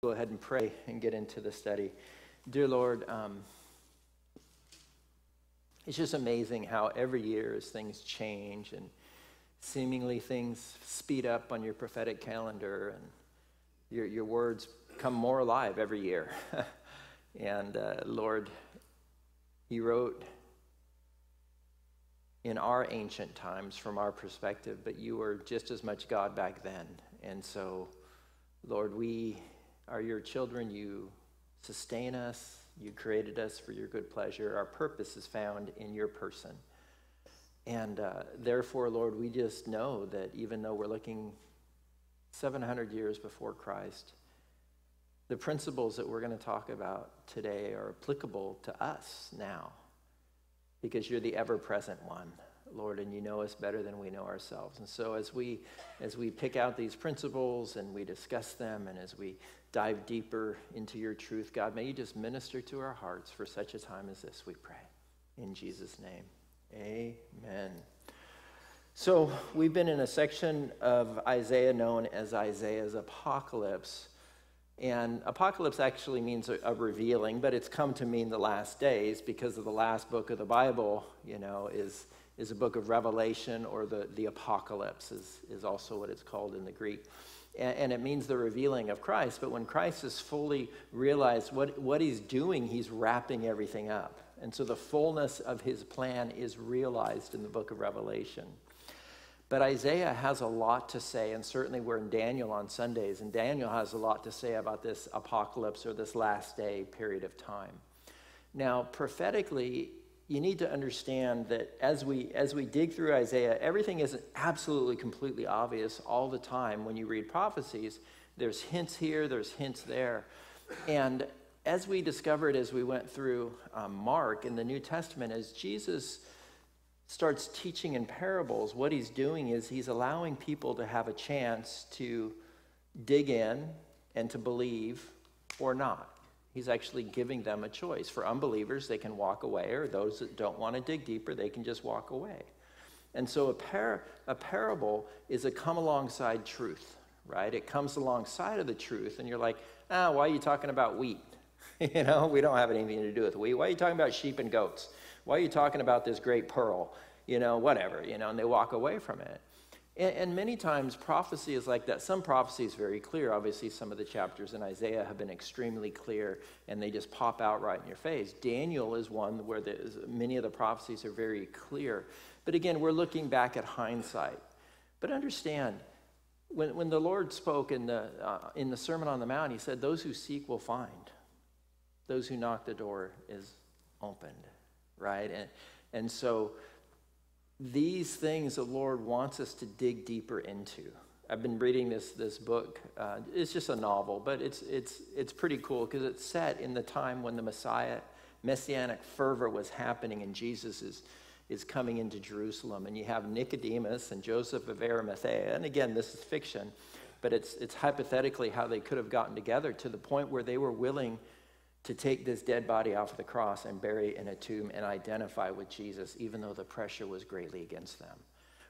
Go ahead and pray and get into the study. Dear Lord, it's just amazing how every year as things change and seemingly things speed up on your prophetic calendar and your words come more alive every year. And Lord, you wrote in our ancient times from our perspective, but you were just as much God back then. And so, Lord, we are your children. You sustain us. You created us for your good pleasure. Our purpose is found in your person. And therefore, Lord, we just know that even though we're looking 700 years before Christ, the principles that we're going to talk about today are applicable to us now because you're the ever-present one, Lord, and you know us better than we know ourselves. And so as we pick out these principles and we discuss them and as we dive deeper into your truth, God, may you just minister to our hearts for such a time as this, we pray. In Jesus' name, amen. So we've been in a section of Isaiah known as Isaiah's Apocalypse. And apocalypse actually means a revealing, but it's come to mean the last days because of the last book of the Bible, you know, is a book of Revelation, or the apocalypse is also what it's called in the Greek. And it means the revealing of Christ. But when Christ is fully realized what he's doing, he's wrapping everything up. And so the fullness of his plan is realized in the book of Revelation. But Isaiah has a lot to say, and certainly we're in Daniel on Sundays, and Daniel has a lot to say about this apocalypse or this last day period of time. Now, prophetically, you need to understand that as we dig through Isaiah, everything isn't absolutely completely obvious all the time. When you read prophecies, there's hints here, there's hints there. And as we discovered as we went through Mark in the New Testament, as Jesus starts teaching in parables, what he's doing is he's allowing people to have a chance to dig in and to believe or not. He's actually giving them a choice. For unbelievers, they can walk away, or those that don't want to dig deeper, they can just walk away. And so a parable is a come alongside truth, right? It comes alongside of the truth, and you're like, ah, why are you talking about wheat? You know, we don't have anything to do with wheat. Why are you talking about sheep and goats? Why are you talking about this great pearl? You know, whatever, you know, and they walk away from it. And many times prophecy is like that. Some prophecy is very clear. Obviously, some of the chapters in Isaiah have been extremely clear, and they just pop out right in your face. Daniel is one where many of the prophecies are very clear. But again, we're looking back at hindsight. But understand, when the Lord spoke in the Sermon on the Mount, he said, those who seek will find. Those who knock, the door is opened, right? And so these things the Lord wants us to dig deeper into. I've been reading this book. It's just a novel, but it's pretty cool because it's set in the time when the messianic fervor was happening, and Jesus is coming into Jerusalem. And you have Nicodemus and Joseph of Arimathea. And again, this is fiction, but it's hypothetically how they could have gotten together to the point where they were willing to take this dead body off the cross and bury in a tomb and identify with Jesus, even though the pressure was greatly against them.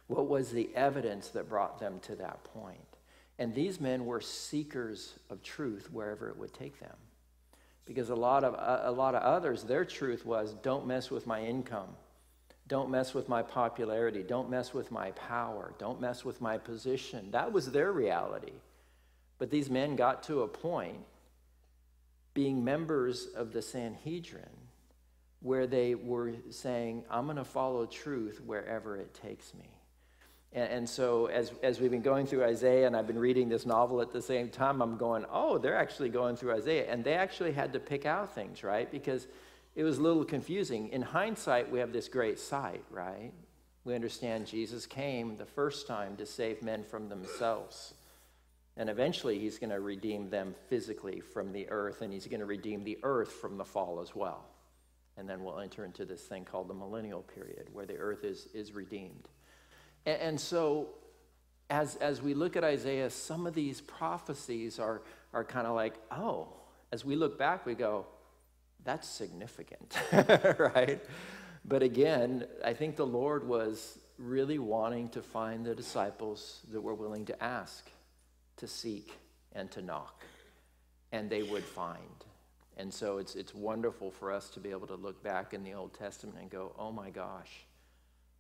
What was the evidence that brought them to that point? And these men were seekers of truth wherever it would take them. Because a lot of others, their truth was, don't mess with my income. Don't mess with my popularity. Don't mess with my power. Don't mess with my position. That was their reality. But these men got to a point being members of the Sanhedrin, where they were saying, I'm going to follow truth wherever it takes me. And so as we've been going through Isaiah, and I've been reading this novel at the same time, I'm going, oh, they're actually going through Isaiah. And they actually had to pick out things, right? Because it was a little confusing. In hindsight, we have this great sight, right? We understand Jesus came the first time to save men from themselves. And eventually, he's going to redeem them physically from the earth, and he's going to redeem the earth from the fall as well. And then we'll enter into this thing called the millennial period, where the earth is redeemed. And so, as we look at Isaiah, some of these prophecies are kind of like, oh, as we look back, we go, that's significant, right? But again, I think the Lord was really wanting to find the disciples that were willing to ask, to seek, and to knock. and they would find. And so it's wonderful for us to be able to look back in the Old Testament and go, oh my gosh,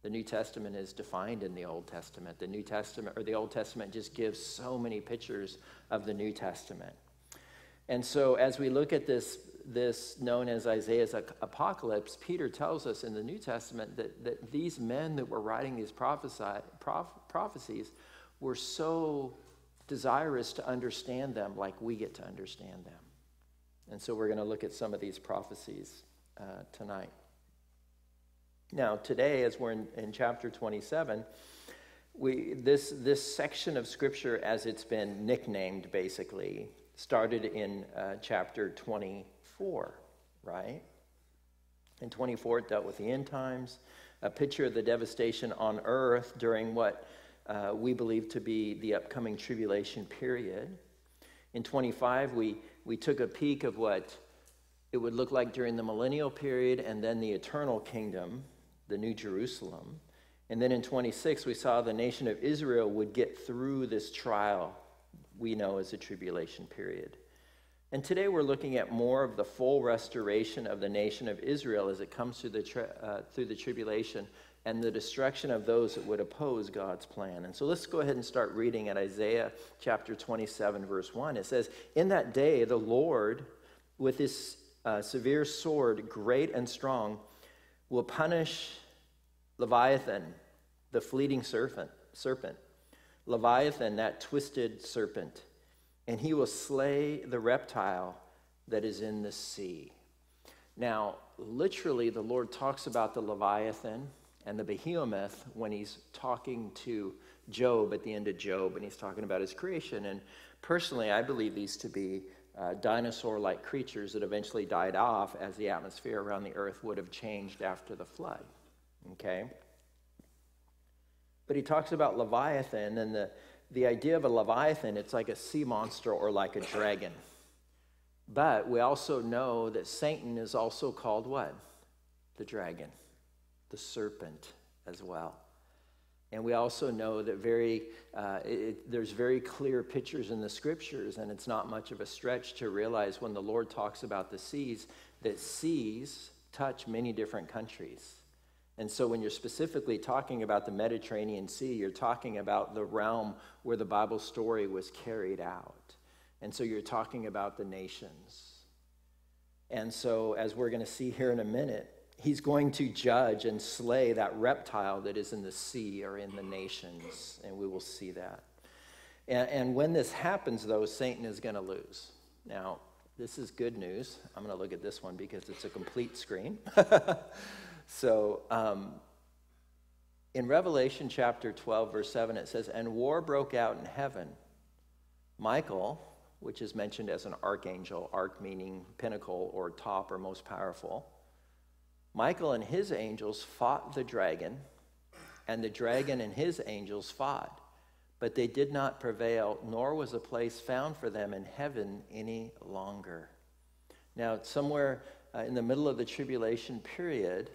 the New Testament is defined in the Old Testament. The New Testament, or the Old Testament, just gives so many pictures of the New Testament. And so as we look at this known as Isaiah's apocalypse, Peter tells us in the New Testament that these men that were writing these prophecies were so desirous to understand them like we get to understand them. And so we're going to look at some of these prophecies tonight. Now, today, as we're in chapter 27, this section of Scripture, as it's been nicknamed, basically, started in chapter 24, right? In 24, it dealt with the end times, a picture of the devastation on earth during what we believe to be the upcoming tribulation period. In 25, we took a peek of what it would look like during the millennial period and then the eternal kingdom, the New Jerusalem. And then in 26, we saw the nation of Israel would get through this trial we know as a tribulation period. And today we're looking at more of the full restoration of the nation of Israel as it comes through the tribulation and the destruction of those that would oppose God's plan. And so let's go ahead and start reading at Isaiah chapter 27, verse 1. It says, "In that day the Lord, with his severe sword, great and strong, will punish Leviathan, the fleeting serpent. Leviathan, that twisted serpent, and he will slay the reptile that is in the sea." Now, literally, the Lord talks about the Leviathan and the Behemoth when he's talking to Job at the end of Job, and he's talking about his creation. And personally, I believe these to be dinosaur-like creatures that eventually died off as the atmosphere around the earth would have changed after the flood, okay? But he talks about Leviathan, and the idea of a Leviathan, it's like a sea monster or like a dragon. But we also know that Satan is also called what? The dragon, the serpent as well. And we also know that there's very clear pictures in the Scriptures, and it's not much of a stretch to realize when the Lord talks about the seas, that seas touch many different countries. And so when you're specifically talking about the Mediterranean Sea, you're talking about the realm where the Bible story was carried out. And so you're talking about the nations. And so as we're going to see here in a minute, he's going to judge and slay that reptile that is in the sea or in the nations, and we will see that. And when this happens, though, Satan is going to lose. Now, this is good news. I'm going to look at this one because it's a complete screen. So in Revelation chapter 12, verse 7, it says, "And war broke out in heaven. Michael," which is mentioned as an archangel, arch meaning pinnacle or top or most powerful, "Michael and his angels fought the dragon, and the dragon and his angels fought, but they did not prevail, nor was a place found for them in heaven any longer." Now, somewhere in the middle of the tribulation period,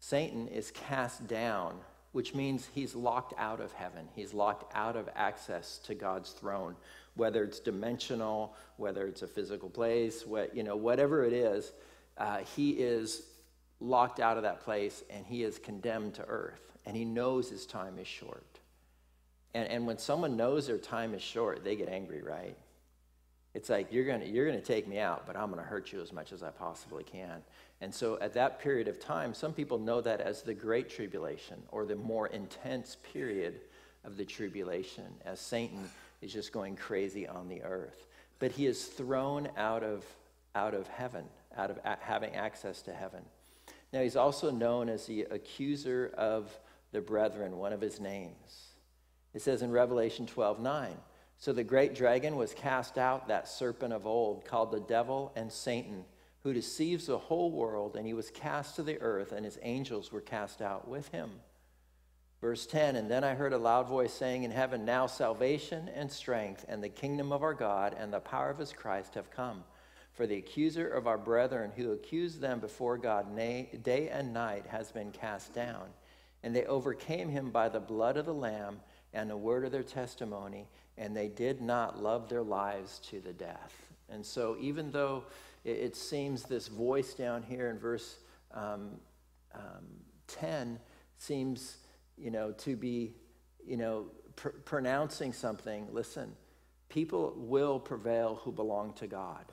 Satan is cast down, which means he's locked out of heaven. He's locked out of access to God's throne, whether it's dimensional, whether it's a physical place, whatever it is, he is locked out of that place, and he is condemned to earth, and he knows his time is short. And when someone knows their time is short, they get angry, right? It's like, you're gonna take me out, but I'm gonna hurt you as much as I possibly can. And so at that period of time, some people know that as the Great Tribulation, or the more intense period of the tribulation, as Satan is just going crazy on the earth. But he is thrown out of heaven, out of having access to heaven. Now, he's also known as the accuser of the brethren, one of his names. It says in Revelation 12:9, "So the great dragon was cast out, that serpent of old, called the devil and Satan, who deceives the whole world, and he was cast to the earth, and his angels were cast out with him." Verse 10, "And then I heard a loud voice saying in heaven, 'Now salvation and strength and the kingdom of our God and the power of his Christ have come. For the accuser of our brethren who accused them before God day and night has been cast down. And they overcame him by the blood of the Lamb and the word of their testimony, and they did not love their lives to the death." And so even though it seems this voice down here in verse 10 seems, to be, pronouncing something, listen, people will prevail who belong to God,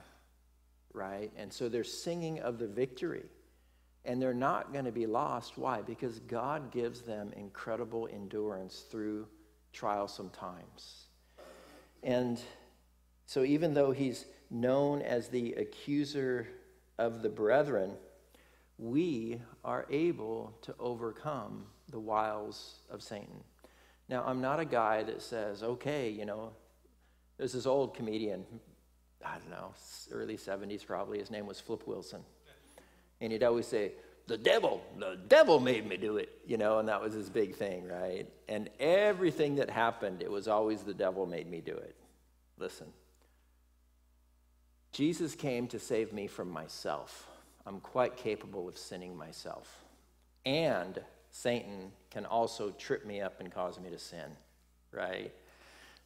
right? And so they're singing of the victory, and they're not going to be lost. Why? Because God gives them incredible endurance through trial sometimes. And so even though he's known as the accuser of the brethren, we are able to overcome the wiles of Satan. Now, I'm not a guy that says, okay, there's this old comedian, I don't know, early 70s probably, his name was Flip Wilson. And he'd always say, the devil made me do it, and that was his big thing, right? And everything that happened, it was always the devil made me do it. Listen, Jesus came to save me from myself. I'm quite capable of sinning myself. And Satan can also trip me up and cause me to sin, right?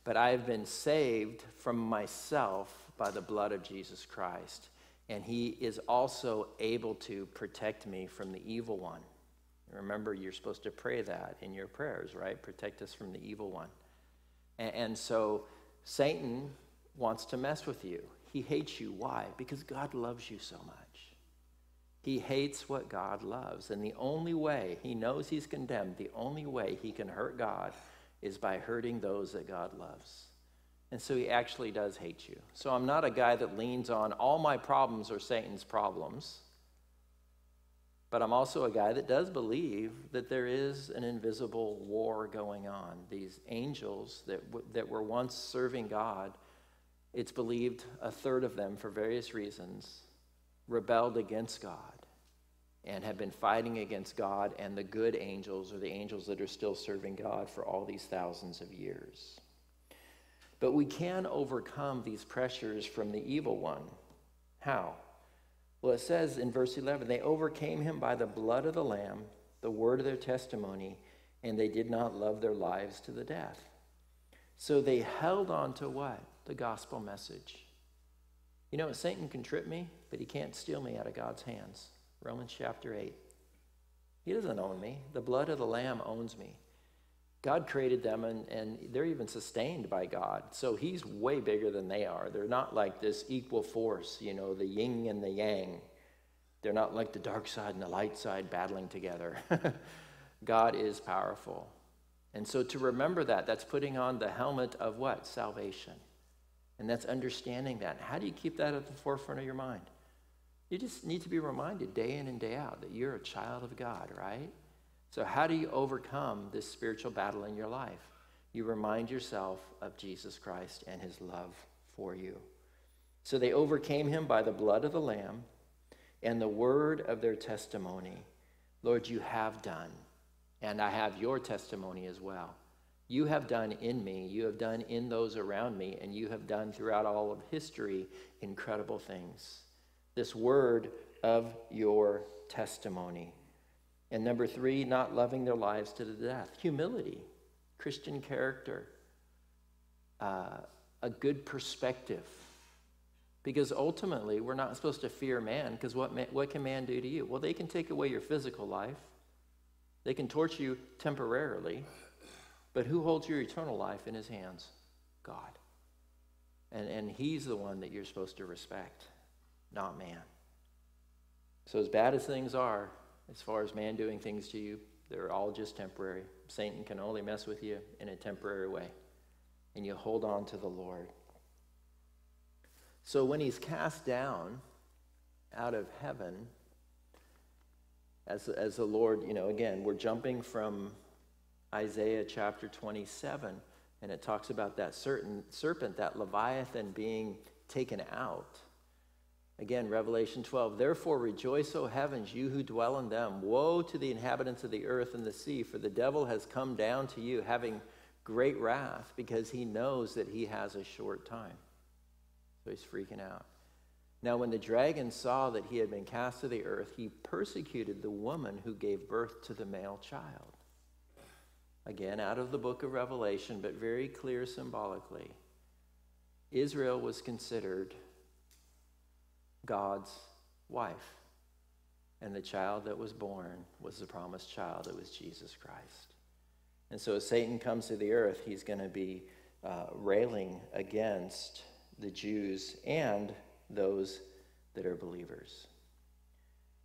But I've been saved from myself by the blood of Jesus Christ. And he is also able to protect me from the evil one. Remember, you're supposed to pray that in your prayers, right? Protect us from the evil one. And so Satan wants to mess with you. He hates you. Why? Because God loves you so much. He hates what God loves. And the only way, he knows he's condemned, the only way he can hurt God is by hurting those that God loves. And so he actually does hate you. So I'm not a guy that leans on all my problems or Satan's problems, but I'm also a guy that does believe that there is an invisible war going on. These angels that were once serving God, it's believed a third of them, for various reasons, rebelled against God and have been fighting against God and the good angels, or the angels that are still serving God, for all these thousands of years. But we can overcome these pressures from the evil one. How? Well, it says in verse 11, they overcame him by the blood of the Lamb, the word of their testimony, and they did not love their lives to the death. So they held on to what? The gospel message. Satan can trip me, but he can't steal me out of God's hands. Romans chapter 8. He doesn't own me. The blood of the Lamb owns me. God created them, and they're even sustained by God. So he's way bigger than they are. They're not like this equal force, the yin and the yang. They're not like the dark side and the light side battling together. God is powerful. And so to remember that, that's putting on the helmet of what? Salvation. And that's understanding that. How do you keep that at the forefront of your mind? You just need to be reminded day in and day out that you're a child of God, right? So how do you overcome this spiritual battle in your life? You remind yourself of Jesus Christ and his love for you. So they overcame him by the blood of the Lamb and the word of their testimony. Lord, you have done, and I have your testimony as well. You have done in me, you have done in those around me, and you have done throughout all of history incredible things. This word of your testimony. And number 3, not loving their lives to the death. Humility, Christian character, a good perspective. Because ultimately, we're not supposed to fear man, because what can man do to you? Well, they can take away your physical life. They can torture you temporarily. But who holds your eternal life in his hands? God. And he's the one that you're supposed to respect, not man. So as bad as things are, as far as man doing things to you, they're all just temporary. Satan can only mess with you in a temporary way. And you hold on to the Lord. So when he's cast down out of heaven, as the Lord, again, we're jumping from Isaiah chapter 27, and it talks about that certain serpent, that Leviathan, being taken out. Again, Revelation 12, therefore rejoice, O heavens, you who dwell in them. Woe to the inhabitants of the earth and the sea, for the devil has come down to you, having great wrath, because he knows that he has a short time. So he's freaking out. Now when the dragon saw that he had been cast to the earth, he persecuted the woman who gave birth to the male child. Again, out of the book of Revelation, but very clear symbolically. Israel was considered God's wife. And the child that was born was the promised child. It was Jesus Christ. And so as Satan comes to the earth, he's going to be railing against the Jews and those that are believers.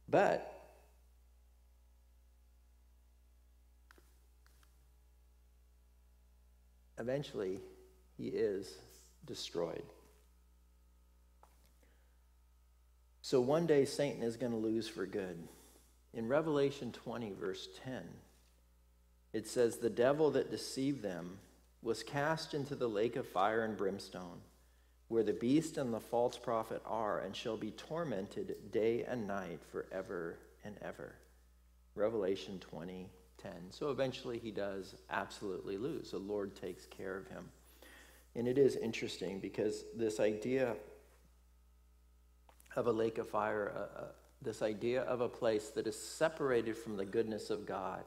But eventually, he is destroyed. So one day, Satan is going to lose for good. In Revelation 20, verse 10, it says, "The devil that deceived them was cast into the lake of fire and brimstone, where the beast and the false prophet are, and shall be tormented day and night forever and ever." Revelation 20, 10. So eventually he does absolutely lose. The Lord takes care of him. And it is interesting because this idea of a lake of fire, this idea of a place that is separated from the goodness of God,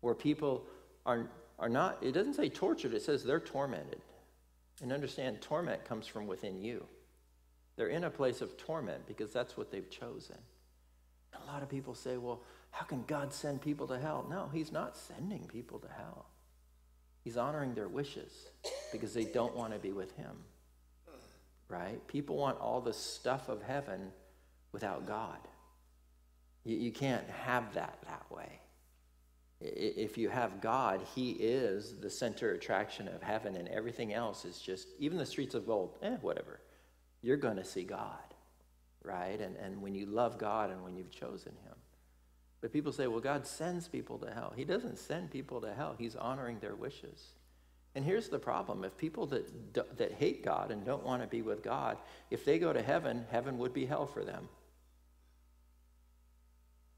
where people are not, it doesn't say tortured, it says they're tormented. And understand, torment comes from within you. They're in a place of torment because that's what they've chosen. A lot of people say, well, how can God send people to hell? No, he's not sending people to hell. He's honoring their wishes because they don't want to be with him, right? People want all the stuff of heaven without God. You can't have that way. If you have God, he is the center attraction of heaven, and everything else is just, even the streets of gold, whatever. You're going to see God, right? And when you love God and when you've chosen him. But people say, well, God sends people to hell. He doesn't send people to hell. He's honoring their wishes. And here's the problem. If people that hate God and don't want to be with God, if they go to heaven, heaven would be hell for them,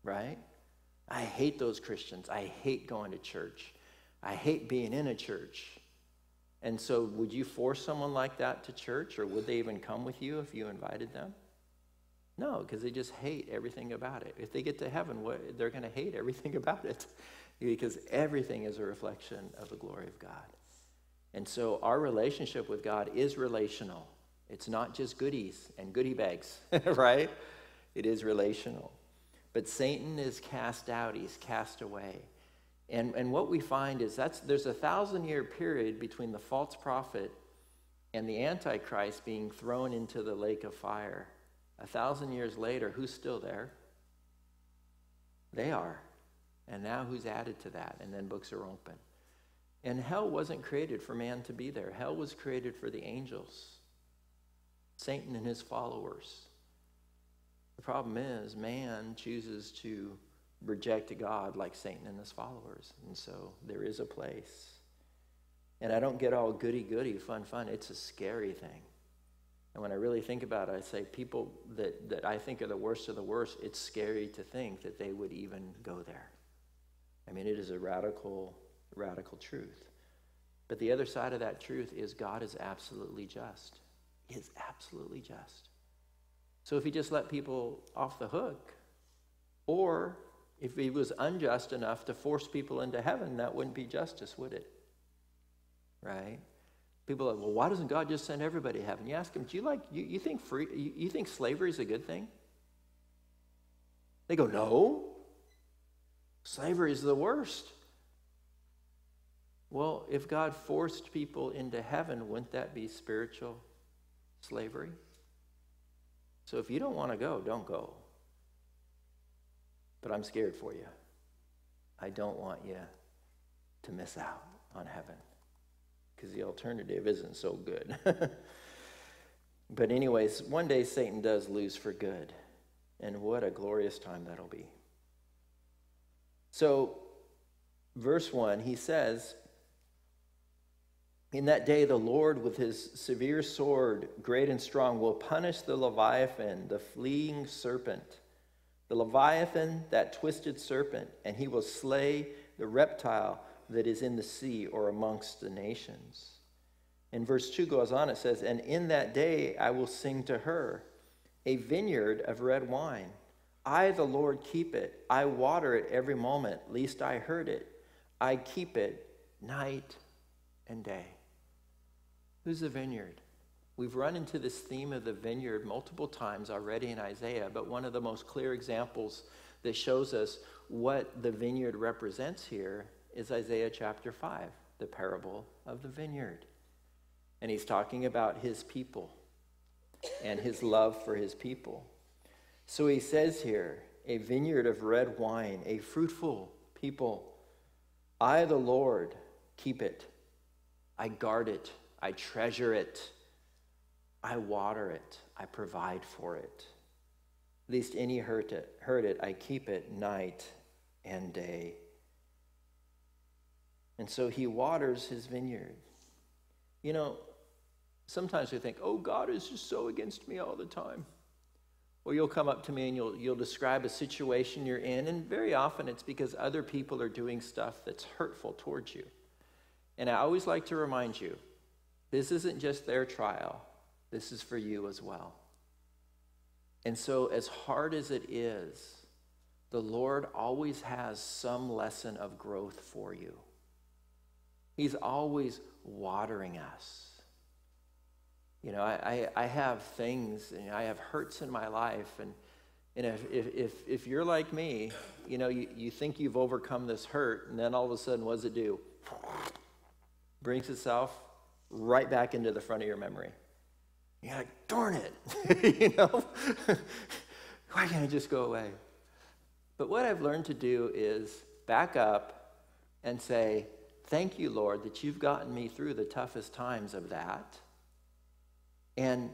right? I hate those Christians. I hate going to church. I hate being in a church. And so would you force someone like that to church, or would they even come with you if you invited them? No, because they just hate everything about it. If they get to heaven, they're going to hate everything about it, because everything is a reflection of the glory of God. And so our relationship with God is relational. It's not just goodies and goodie bags, right? It is relational. But Satan is cast out, he's cast away. And what we find is there's a 1,000-year period between the false prophet and the Antichrist being thrown into the lake of fire. 1,000 years later, who's still there? They are. And now who's added to that? And then books are open. And hell wasn't created for man to be there. Hell was created for the angels, Satan and his followers. The problem is man chooses to reject God like Satan and his followers. And so there is a place. And I don't get all goody-goody, fun. It's a scary thing. And when I really think about it, I say people that I think are the worst of the worst, it's scary to think that they would even go there. I mean, it is a radical, radical truth. But the other side of that truth is God is absolutely just. He is absolutely just. So if he just let people off the hook, or if he was unjust enough to force people into heaven, that wouldn't be justice, would it? Right? People are like, well, why doesn't God just send everybody to heaven? You ask them, you think slavery is a good thing? They go, no. Slavery is the worst. Well, if God forced people into heaven, wouldn't that be spiritual slavery? So if you don't want to go, don't go. But I'm scared for you. I don't want you to miss out on heaven, because the alternative isn't so good. But anyways, one day Satan does lose for good. And what a glorious time that'll be. So verse 1, he says, "In that day, the Lord with his severe sword, great and strong, will punish the Leviathan, the fleeing serpent, the Leviathan, that twisted serpent, and he will slay the reptile that is in the sea or amongst the nations." And verse 2 goes on, it says, "And in that day I will sing to her a vineyard of red wine. I, the Lord, keep it. I water it every moment, lest I hurt it. I keep it night and day." Who's the vineyard? We've run into this theme of the vineyard multiple times already in Isaiah, but one of the most clear examples that shows us what the vineyard represents here is Isaiah chapter 5, the parable of the vineyard. And he's talking about his people and his love for his people. So he says here, a vineyard of red wine, a fruitful people. I, the Lord, keep it. I guard it. I treasure it. I water it. I provide for it. Lest any hurt it. I keep it night and day. And so he waters his vineyard. You know, sometimes we think, oh, God is just so against me all the time. Or you'll come up to me and you'll describe a situation you're in, and very often it's because other people are doing stuff that's hurtful towards you. And I always like to remind you, this isn't just their trial. This is for you as well. And so as hard as it is, the Lord always has some lesson of growth for you. He's always watering us. You know, I have things, and I have hurts in my life, and if you're like me, you know, you think you've overcome this hurt, and then all of a sudden, what does it do? Brings itself right back into the front of your memory. You're like, darn it, you know? Why can't it just go away? But what I've learned to do is back up and say, thank you, Lord, that you've gotten me through the toughest times of that. And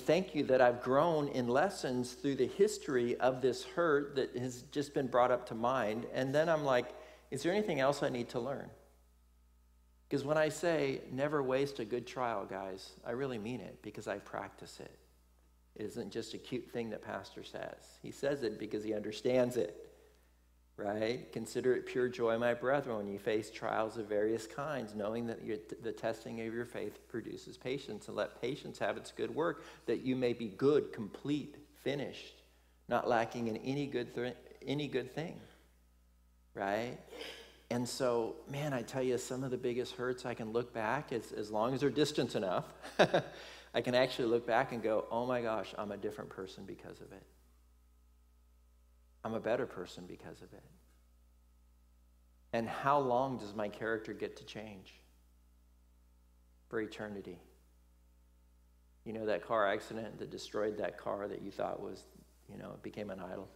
thank you that I've grown in lessons through the history of this hurt that has just been brought up to mind. And then I'm like, is there anything else I need to learn? Because when I say never waste a good trial, guys, I really mean it because I practice it. It isn't just a cute thing that Pastor says. He says it because he understands it, right? Consider it pure joy, my brethren, when you face trials of various kinds, knowing that the testing of your faith produces patience, and let patience have its good work, that you may be good, complete, finished, not lacking in any good thing, right? And so, man, I tell you, some of the biggest hurts I can look back, as long as they're distant enough, I can actually look back and go, oh my gosh, I'm a different person because of it. I'm a better person because of it. And how long does my character get to change? For eternity. You know, that car accident that destroyed that car that you thought was, you know, it became an idol.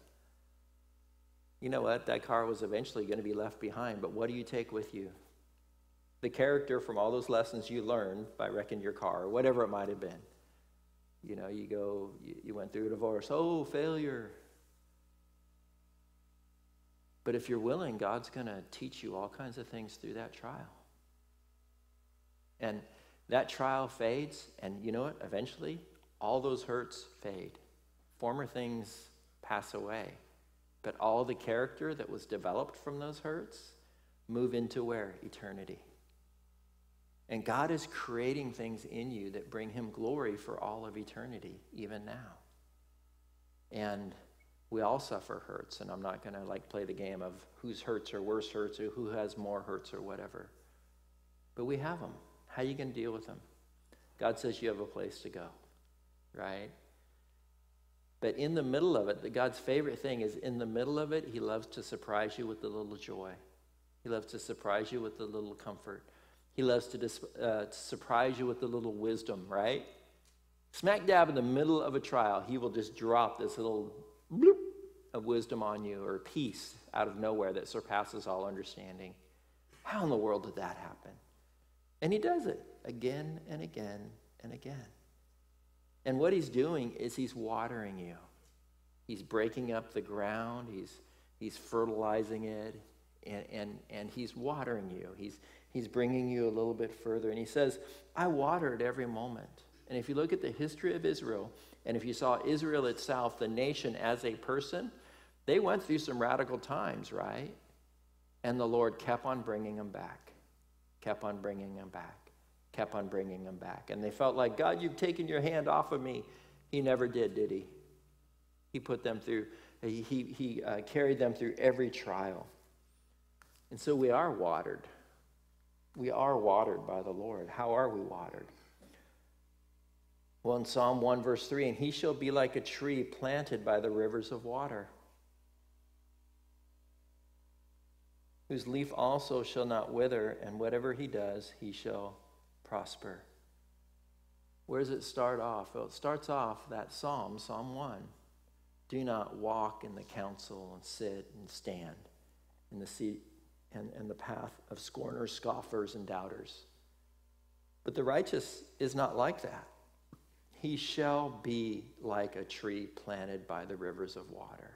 You know what? That car was eventually going to be left behind, but what do you take with you? The character from all those lessons you learned by wrecking your car, or whatever it might have been. You know, you go, you went through a divorce. Oh, failure. But if you're willing, God's going to teach you all kinds of things through that trial. And that trial fades, and you know what? Eventually, all those hurts fade. Former things pass away. But all the character that was developed from those hurts move into where? Eternity. And God is creating things in you that bring him glory for all of eternity, even now. And we all suffer hurts, and I'm not going to like play the game of whose hurts are worse hurts or who has more hurts or whatever. But we have them. How are you going to deal with them? God says you have a place to go, right? But in the middle of it, God's favorite thing is in the middle of it, he loves to surprise you with a little joy. He loves to surprise you with a little comfort. He loves to surprise you with a little wisdom, right? Smack dab in the middle of a trial, he will just drop this little bloop of wisdom on you, or peace out of nowhere that surpasses all understanding. How in the world did that happen? And he does it again and again and again. And what he's doing is he's watering you. He's breaking up the ground. He's fertilizing it, and he's watering you. He's bringing you a little bit further. And he says, I watered every moment. And if you look at the history of Israel, and if you saw Israel itself, the nation as a person, they went through some radical times, right? And the Lord kept on bringing them back, kept on bringing them back, kept on bringing them back. And they felt like, God, you've taken your hand off of me. He never did he? He put them through, he carried them through every trial. And so we are watered. We are watered by the Lord. How are we watered? Well, in Psalm 1, verse 3, and he shall be like a tree planted by the rivers of water, whose leaf also shall not wither, and whatever he does, he shall prosper. Where does it start off? Well, it starts off that psalm, Psalm 1. Do not walk in the counsel and sit and stand in the seat and the path of scorners, scoffers, and doubters. But the righteous is not like that. He shall be like a tree planted by the rivers of water.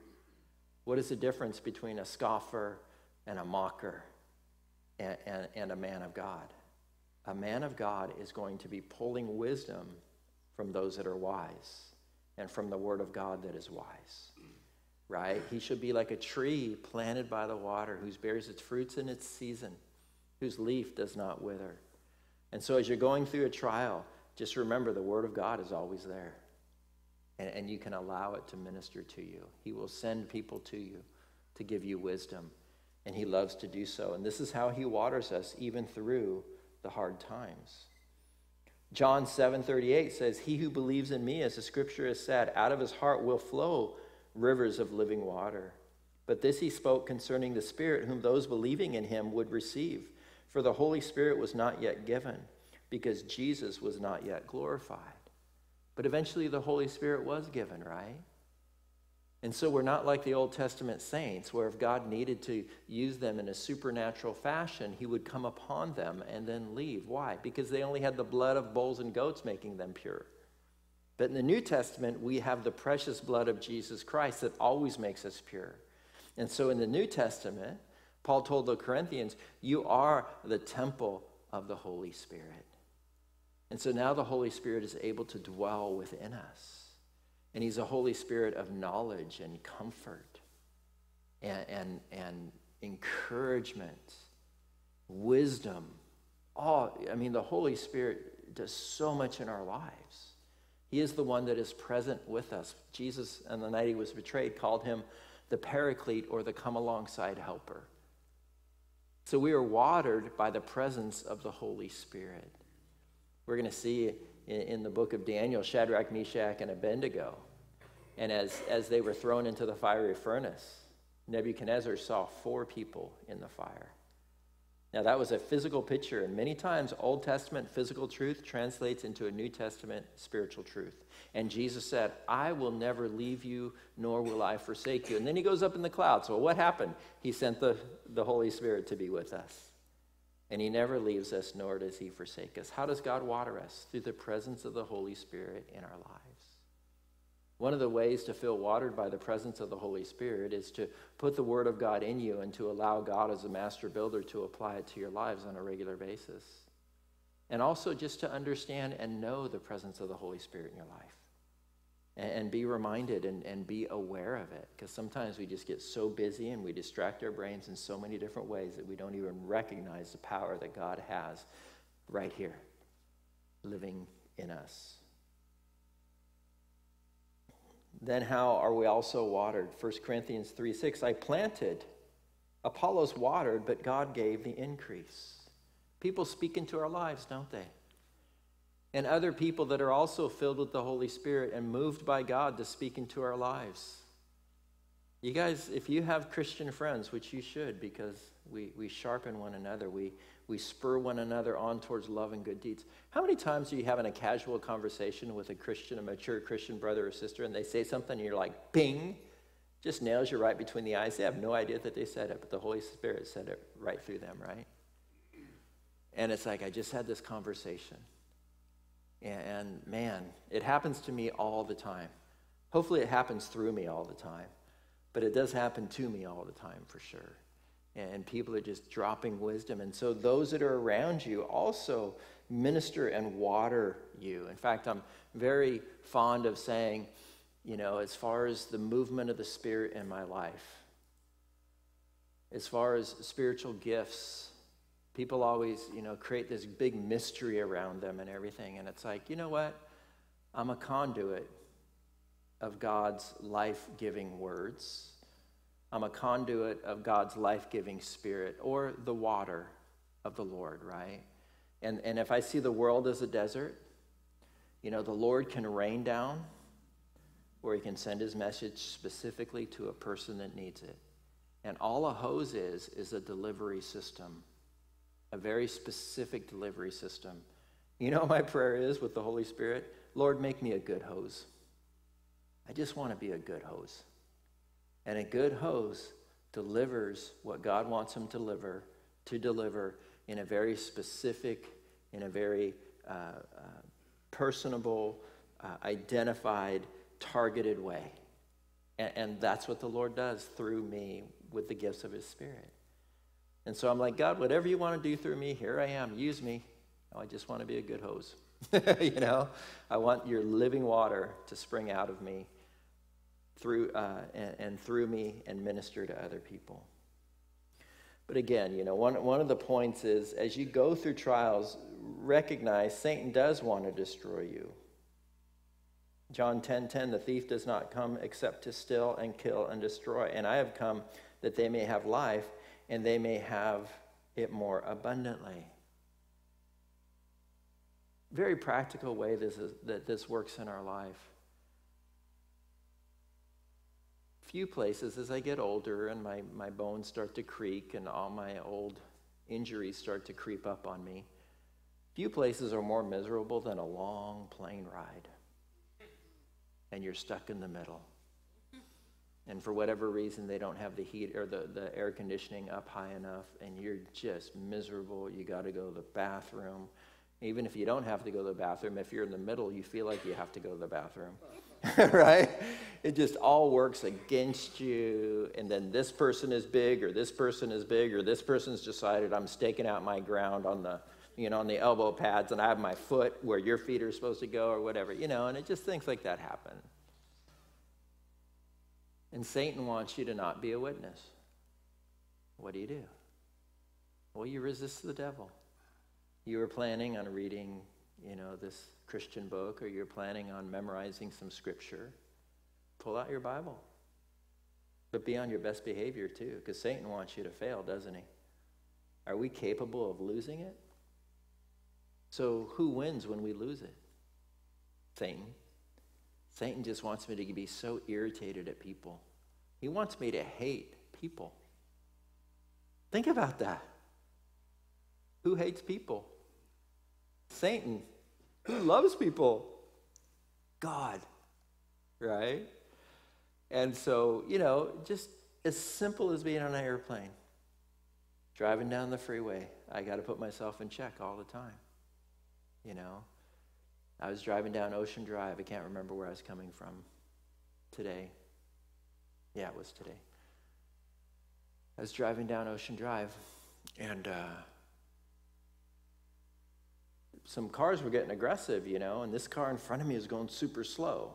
What is the difference between a scoffer and a mocker and a man of God? A man of God is going to be pulling wisdom from those that are wise and from the word of God that is wise, right? He should be like a tree planted by the water, whose bears its fruits in its season, whose leaf does not wither. And so as you're going through a trial, just remember the word of God is always there, and you can allow it to minister to you. He will send people to you to give you wisdom, and he loves to do so. And this is how he waters us even through the hard times. John 7:38 says, he who believes in me, as the scripture has said, out of his heart will flow rivers of living water. But this he spoke concerning the Spirit, whom those believing in him would receive. For the Holy Spirit was not yet given, because Jesus was not yet glorified. But eventually the Holy Spirit was given, right? And so we're not like the Old Testament saints, where if God needed to use them in a supernatural fashion, he would come upon them and then leave. Why? Because they only had the blood of bulls and goats making them pure. But in the New Testament, we have the precious blood of Jesus Christ that always makes us pure. And so in the New Testament, Paul told the Corinthians, you are the temple of the Holy Spirit. And so now the Holy Spirit is able to dwell within us. And he's a Holy Spirit of knowledge and comfort and encouragement, wisdom. The Holy Spirit does so much in our lives. He is the one that is present with us. Jesus, on the night he was betrayed, called him the Paraclete, or the come alongside helper. So we are watered by the presence of the Holy Spirit. We're going to see in the book of Daniel, Shadrach, Meshach, and Abednego. And as they were thrown into the fiery furnace, Nebuchadnezzar saw 4 people in the fire. Now, that was a physical picture, and many times Old Testament physical truth translates into a New Testament spiritual truth. And Jesus said, I will never leave you, nor will I forsake you. And then he goes up in the clouds. Well, what happened? He sent the Holy Spirit to be with us. And he never leaves us, nor does he forsake us. How does God water us? Through the presence of the Holy Spirit in our lives. One of the ways to feel watered by the presence of the Holy Spirit is to put the word of God in you and to allow God as a master builder to apply it to your lives on a regular basis. And also just to understand and know the presence of the Holy Spirit in your life. And be reminded and be aware of it. Because sometimes we just get so busy and we distract our brains in so many different ways that we don't even recognize the power that God has right here, living in us. Then how are we also watered? 1 Corinthians 3:6, I planted, Apollos watered, but God gave the increase. People speak into our lives, don't they? And other people that are also filled with the Holy Spirit and moved by God to speak into our lives. You guys, if you have Christian friends, which you should, because we sharpen one another, we spur one another on towards love and good deeds. How many times are you having a casual conversation with a mature Christian brother or sister, and they say something, and you're like, bing, just nails you right between the eyes. They have no idea that they said it, but the Holy Spirit said it right through them, right? And it's like, I just had this conversation. And man, it happens to me all the time. Hopefully it happens through me all the time, but it does happen to me all the time for sure. And people are just dropping wisdom. And so those that are around you also minister and water you. In fact, I'm very fond of saying, as far as the movement of the Spirit in my life, as far as spiritual gifts, people always, create this big mystery around them and everything. And it's like, you know what? I'm a conduit of God's life-giving words. I'm a conduit of God's life-giving Spirit, or the water of the Lord, right? And if I see the world as a desert, You know, the Lord can rain down, or he can send his message specifically to a person that needs it. And all a hose is a delivery system, a very specific delivery system. You know, my prayer is with the Holy Spirit, Lord, make me a good hose. I just want to be a good hose. And a good hose delivers what God wants him to deliver in a very specific, in a very personable, identified, targeted way. And that's what the Lord does through me with the gifts of his Spirit. And so I'm like, God, whatever you want to do through me, here I am, use me. Oh, I just want to be a good hose. You know, I want your living water to spring out of me through and through me and minister to other people. But again, you know, one of the points is, as you go through trials, recognize Satan does want to destroy you. John 10:10, the thief does not come except to steal and kill and destroy. And I have come that they may have life and they may have it more abundantly. Very practical way that this works in our life. Few places, as I get older and my bones start to creak and all my old injuries start to creep up on me, few places are more miserable than a long plane ride. And you're stuck in the middle. And for whatever reason, they don't have the heat or the air conditioning up high enough, and you're just miserable. You gotta go to the bathroom. Even if you don't have to go to the bathroom, if you're in the middle, you feel like you have to go to the bathroom, right? It just all works against you. And then this person is big, or this person is big, or this person's decided I'm staking out my ground on the, you know, on the elbow pads, and I have my foot where your feet are supposed to go or whatever, you know, and it just things like that happen. And Satan wants you to not be a witness. What do? Well, you resist the devil. You were planning on reading, you know, this Christian book, or you're planning on memorizing some scripture. Pull out your Bible. But be on your best behavior too, because Satan wants you to fail, doesn't he? Are we capable of losing it? So who wins when we lose it? Satan. Satan just wants me to be so irritated at people. He wants me to hate people. Think about that. Who hates people? Satan. Who loves people? God. Right? And so, you know, just as simple as being on an airplane, driving down the freeway, I got to put myself in check all the time. You know, I was driving down Ocean Drive. I can't remember where I was coming from today. Yeah, it was today. I was driving down Ocean Drive, and some cars were getting aggressive, you know, and this car in front of me is going super slow.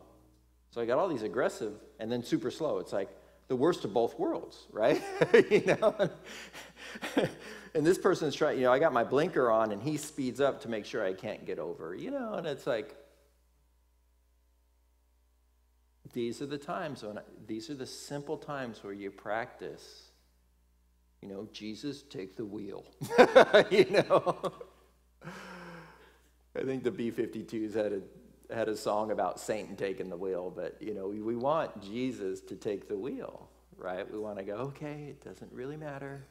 So I got all these aggressive and then super slow. It's like the worst of both worlds, right? You know? And this person's trying, you know, I got my blinker on and he speeds up to make sure I can't get over, you know, and it's like, these are the times when, these are the simple times where you practice, you know, Jesus, take the wheel, you know. I think the B-52s had a song about Satan taking the wheel, but, you know, we want Jesus to take the wheel, right? We want to go, okay, it doesn't really matter,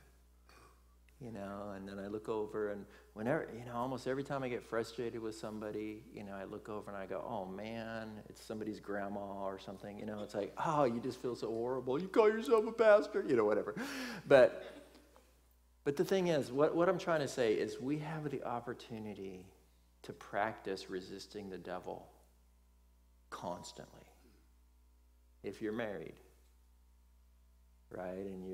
you know, and then I look over, and whenever, you know, almost every time I get frustrated with somebody, you know, I look over and I go, oh, man, it's somebody's grandma or something, you know, it's like, oh, you just feel so horrible, you call yourself a pastor, you know, whatever, but the thing is, what I'm trying to say is we have the opportunity to practice resisting the devil constantly. If you're married, right, and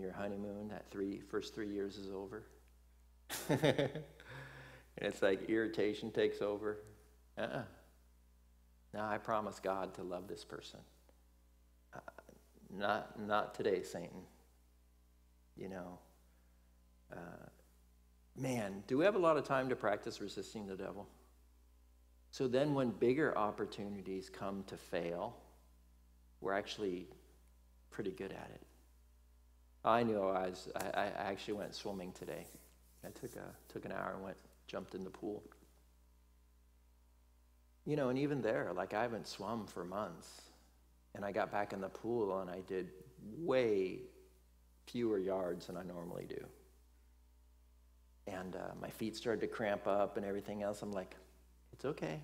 your honeymoon, that first three years is over, and it's like irritation takes over. No, I promise God to love this person. Not today, Satan. You know. Man, do we have a lot of time to practice resisting the devil? So then when bigger opportunities come to fail, we're actually pretty good at it. I actually went swimming today. I took an hour and jumped in the pool. You know, and even there, like I haven't swum for months. And I got back in the pool and I did way fewer yards than I normally do. And my feet started to cramp up and everything else. I'm like, it's okay.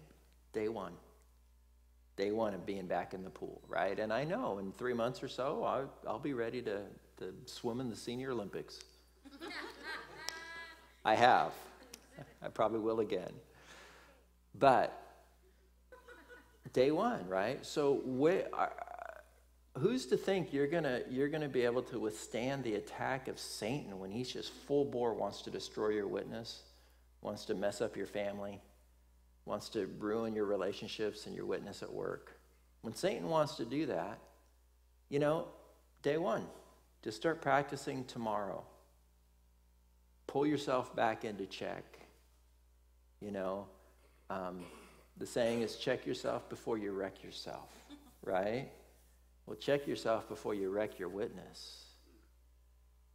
Day one. Day one of being back in the pool, right? And I know in 3 months or so, I'll be ready to swim in the Senior Olympics. I have. I probably will again. But day one, right? So who's to think you're gonna be able to withstand the attack of Satan when he's just full bore, wants to destroy your witness, wants to mess up your family, wants to ruin your relationships and your witness at work. When Satan wants to do that, you know, day one, just start practicing tomorrow. Pull yourself back into check. You know, the saying is check yourself before you wreck yourself, right? Well, check yourself before you wreck your witness.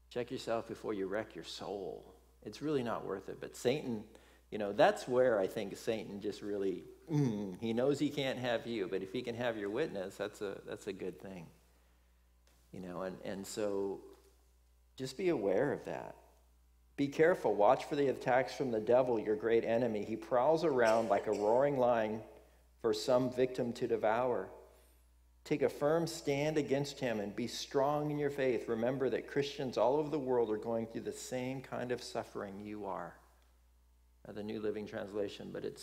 Check yourself before you wreck your soul. It's really not worth it. But Satan, you know, that's where I think Satan just really, he knows he can't have you, but if he can have your witness, that's a good thing. You know, and so just be aware of that. Be careful. Watch for the attacks from the devil, your great enemy. He prowls around like a roaring lion for some victim to devour. Take a firm stand against him and be strong in your faith. Remember that Christians all over the world are going through the same kind of suffering you are. The New Living Translation, but it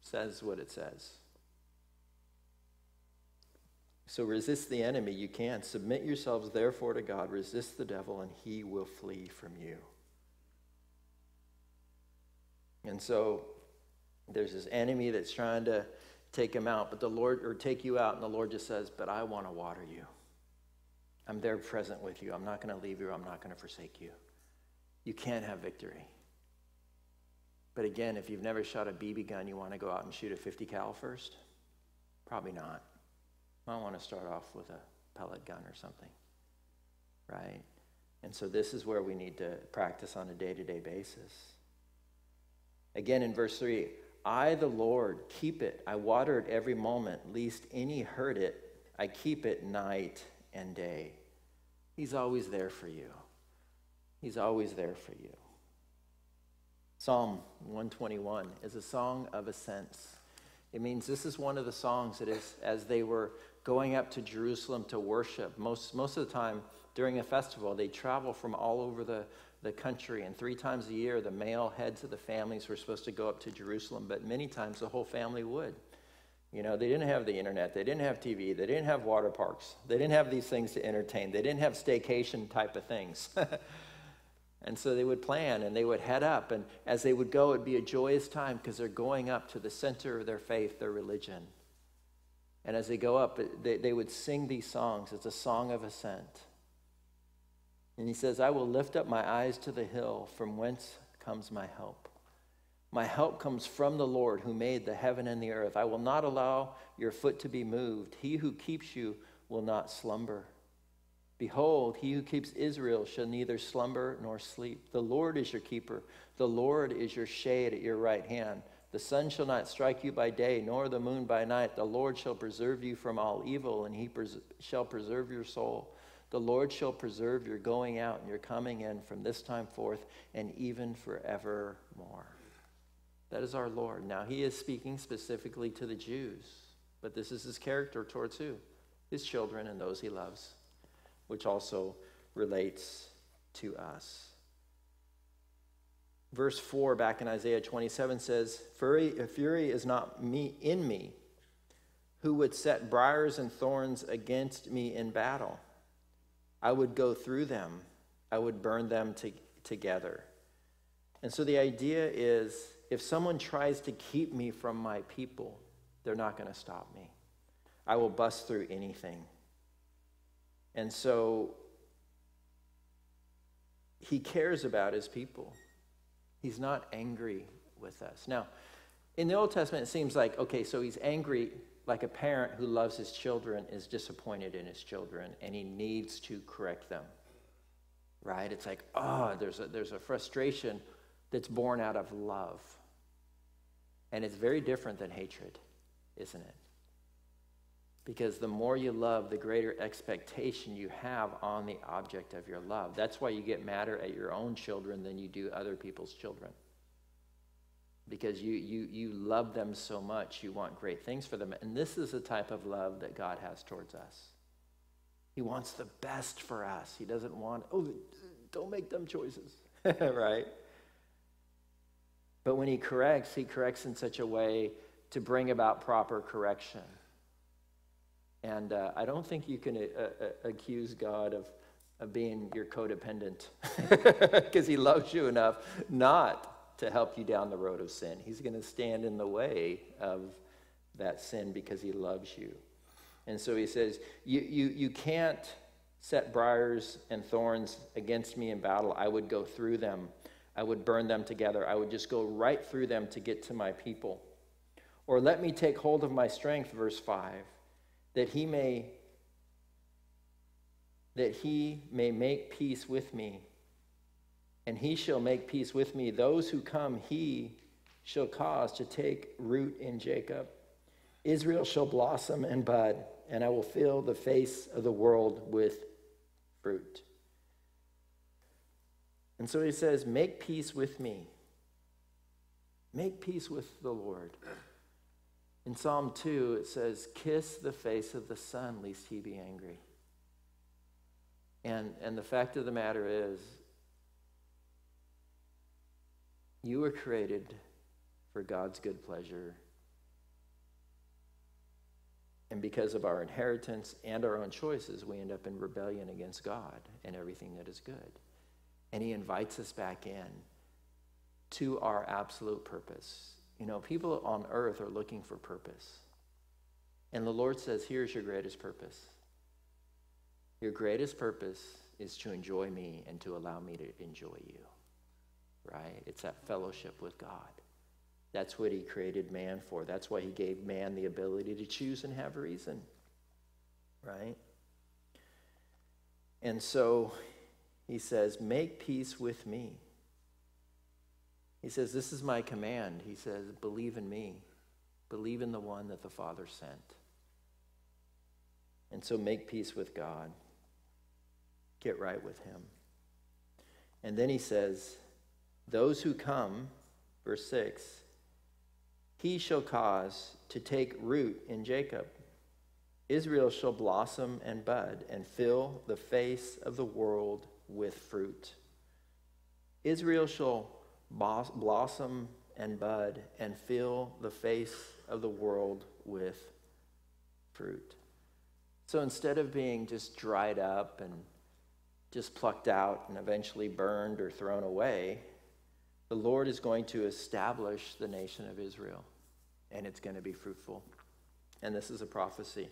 says what it says. So resist the enemy. You can. Submit yourselves, therefore, to God. Resist the devil, and he will flee from you. And so there's this enemy that's trying to take him out, but the Lord, or take you out, and the Lord just says, but I want to water you. I'm there present with you. I'm not going to leave you. I'm not going to forsake you. You can't have victory. But again, if you've never shot a BB gun, you want to go out and shoot a 50 cal first? Probably not. I want to start off with a pellet gun or something, right? And so this is where we need to practice on a day-to-day basis. Again, in verse 3, I, the Lord, keep it. I water it every moment, lest any hurt it. I keep it night and day. He's always there for you. He's always there for you. Psalm 121 is a song of ascents. It means this is one of the songs that is, as they were going up to Jerusalem to worship, most of the time during a festival, they travel from all over the country, and 3 times a year, the male heads of the families were supposed to go up to Jerusalem, but many times the whole family would. You know, they didn't have the internet, they didn't have TV, they didn't have water parks, they didn't have these things to entertain, they didn't have staycation type of things. And so they would plan, and they would head up, and as they would go, it'd be a joyous time because they're going up to the center of their faith, their religion. And as they go up, they would sing these songs. It's a song of ascent. And he says, I will lift up my eyes to the hill from whence comes my help. My help comes from the Lord who made the heaven and the earth. I will not allow your foot to be moved. He who keeps you will not slumber. Behold, he who keeps Israel shall neither slumber nor sleep. The Lord is your keeper. The Lord is your shade at your right hand. The sun shall not strike you by day, nor the moon by night. The Lord shall preserve you from all evil, and he shall preserve your soul. The Lord shall preserve your going out and your coming in from this time forth and even forevermore. That is our Lord. Now, he is speaking specifically to the Jews, but this is his character towards who? His children and those he loves, which also relates to us. Verse 4 back in Isaiah 27 says, Fury is not in me, who would set briars and thorns against me in battle. I would go through them. I would burn them together. And so the idea is, if someone tries to keep me from my people, they're not going to stop me. I will bust through anything. And so he cares about his people. He's not angry with us. Now, in the Old Testament, it seems like, okay, so he's angry like a parent who loves his children is disappointed in his children, and he needs to correct them, right? It's like, oh, there's a frustration that's born out of love. And it's very different than hatred. isn't it? Because the more you love, the greater expectation you have on the object of your love. That's why you get madder at your own children than you do other people's children. Because you love them so much, you want great things for them. And this is the type of love that God has towards us. He wants the best for us. He doesn't want, oh, don't make dumb choices, right? But when he corrects in such a way to bring about proper correction. And I don't think you can accuse God of being your codependent, because he loves you enough not to help you down the road of sin. He's going to stand in the way of that sin because he loves you. And so he says, you can't set briars and thorns against me in battle. I would go through them. I would burn them together. I would just go right through them to get to my people. Or let me take hold of my strength, verse 5. That he may make peace with me, and he shall make peace with me. Those who come, he shall cause to take root in Jacob. Israel shall blossom and bud, and I will fill the face of the world with fruit. And so he says, make peace with me. Make peace with the Lord. In Psalm 2, it says, kiss the face of the sun, lest he be angry. And the fact of the matter is, you were created for God's good pleasure. And because of our inheritance and our own choices, we end up in rebellion against God and everything that is good. And he invites us back in to our absolute purpose. You know, people on earth are looking for purpose. And the Lord says, here's your greatest purpose. Your greatest purpose is to enjoy me and to allow me to enjoy you, right? It's that fellowship with God. That's what he created man for. That's why he gave man the ability to choose and have reason, right? And so he says, make peace with me. He says, this is my command. He says, believe in me. Believe in the one that the Father sent. And so make peace with God. Get right with him. And then he says, those who come, verse 6, he shall cause to take root in Jacob. Israel shall blossom and bud and fill the face of the world with fruit. Israel shall blossom and bud and fill the face of the world with fruit. So instead of being just dried up and just plucked out and eventually burned or thrown away, the Lord is going to establish the nation of Israel, and it's going to be fruitful. And this is a prophecy.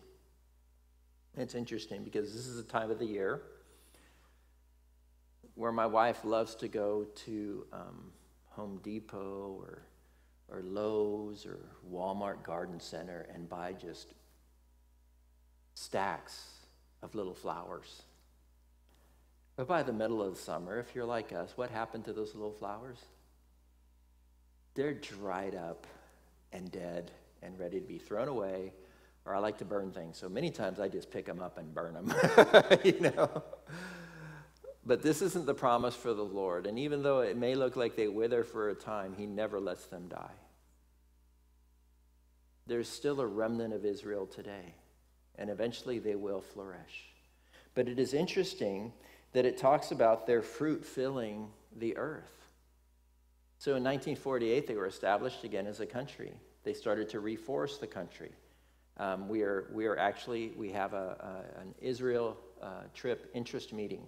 It's interesting because this is a time of the year where my wife loves to go to Home Depot or Lowe's or Walmart Garden Center and buy just stacks of little flowers. But by the middle of the summer, if you're like us, what happened to those little flowers? They're dried up and dead and ready to be thrown away, or I like to burn things. So many times I just pick them up and burn them, you know? But this isn't the promise for the Lord. And even though it may look like they wither for a time, he never lets them die. There's still a remnant of Israel today, and eventually they will flourish. But it is interesting that it talks about their fruit filling the earth. So in 1948, they were established again as a country. They started to reforest the country. We have an Israel trip interest meeting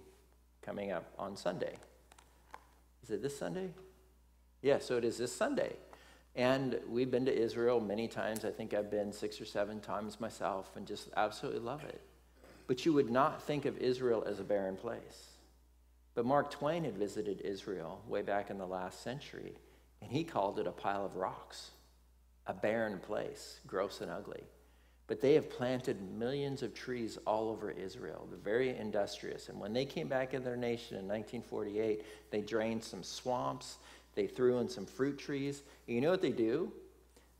coming up on Sunday. Is it this Sunday? Yeah, so it is this Sunday. And we've been to Israel many times. I think I've been 6 or 7 times myself and just absolutely love it. But you would not think of Israel as a barren place. But Mark Twain had visited Israel way back in the last century, and he called it a pile of rocks, a barren place, gross and ugly. But they have planted millions of trees all over Israel. They're very industrious. And when they came back in their nation in 1948, they drained some swamps. They threw in some fruit trees. And you know what they do?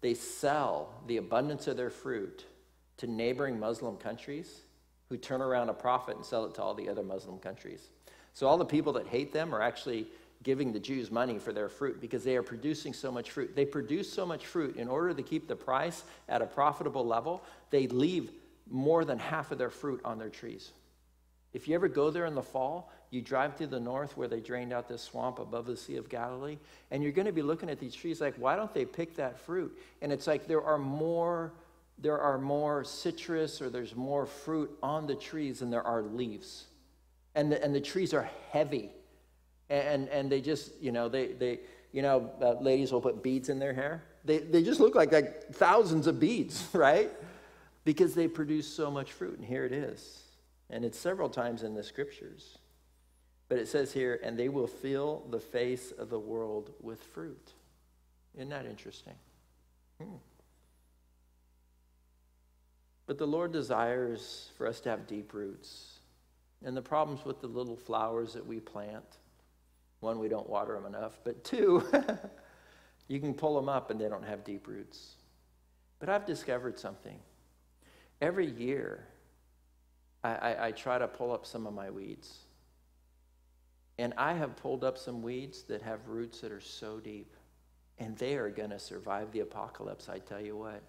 they sell the abundance of their fruit to neighboring Muslim countries who turn around a profit and sell it to all the other Muslim countries. So all the people that hate them are actually giving the Jews money for their fruit because they are producing so much fruit. They produce so much fruit in order to keep the price at a profitable level, they leave more than half of their fruit on their trees. If you ever go there in the fall, you drive through the north where they drained out this swamp above the Sea of Galilee, and you're going to be looking at these trees like, why don't they pick that fruit? And it's like there are more citrus or there's more fruit on the trees than there are leaves. And the trees are heavy. And they just, you know, ladies will put beads in their hair. They just look like thousands of beads, right? Because they produce so much fruit, and here it is. And it's several times in the scriptures. But it says here, and they will fill the face of the world with fruit. Isn't that interesting? But the Lord desires for us to have deep roots. And the problems with the little flowers that we plant, one, we don't water them enough, but two, you can pull them up and they don't have deep roots. But I've discovered something. Every year, I try to pull up some of my weeds. And I have pulled up some weeds that have roots that are so deep. And they are going to survive the apocalypse, I tell you what.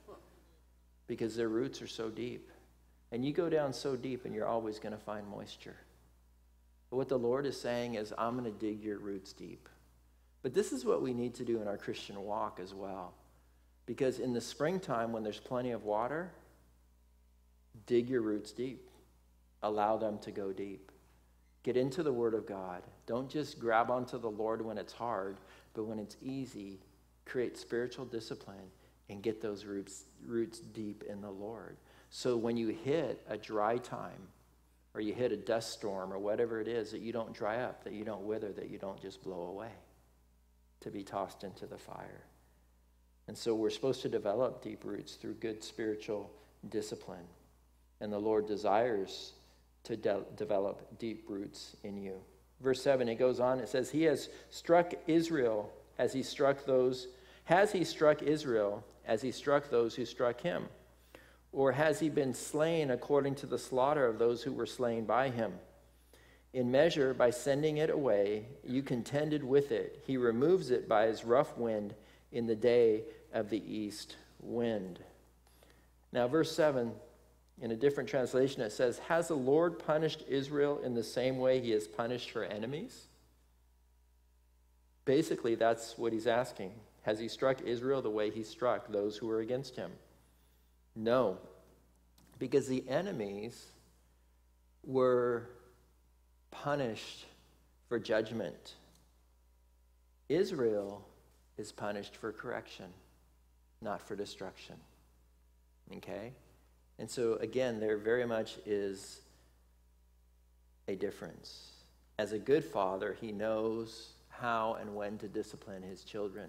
Because their roots are so deep. And you go down so deep and you're always going to find moisture. But what the Lord is saying is, I'm going to dig your roots deep. But this is what we need to do in our Christian walk as well. Because in the springtime, when there's plenty of water, dig your roots deep. Allow them to go deep. Get into the Word of God. Don't just grab onto the Lord when it's hard, but when it's easy, create spiritual discipline and get those roots deep in the Lord. So when you hit a dry time, or you hit a dust storm, or whatever it is, that you don't dry up, that you don't wither, that you don't just blow away, to be tossed into the fire. And so we're supposed to develop deep roots through good spiritual discipline. And the Lord desires to develop deep roots in you. Verse 7, it goes on, it says, He has struck Israel as he struck those, has he struck Israel as he struck those who struck him? Or has he been slain according to the slaughter of those who were slain by him? In measure, by sending it away, you contended with it. He removes it by his rough wind in the day of the east wind. Now, verse 7, in a different translation, it says, Has the Lord punished Israel in the same way he has punished her enemies? Basically, that's what he's asking. Has he struck Israel the way he struck those who were against him? No, because the enemies were punished for judgment. Israel is punished for correction, not for destruction. Okay? And so, again, there very much is a difference. As a good father, he knows how and when to discipline his children.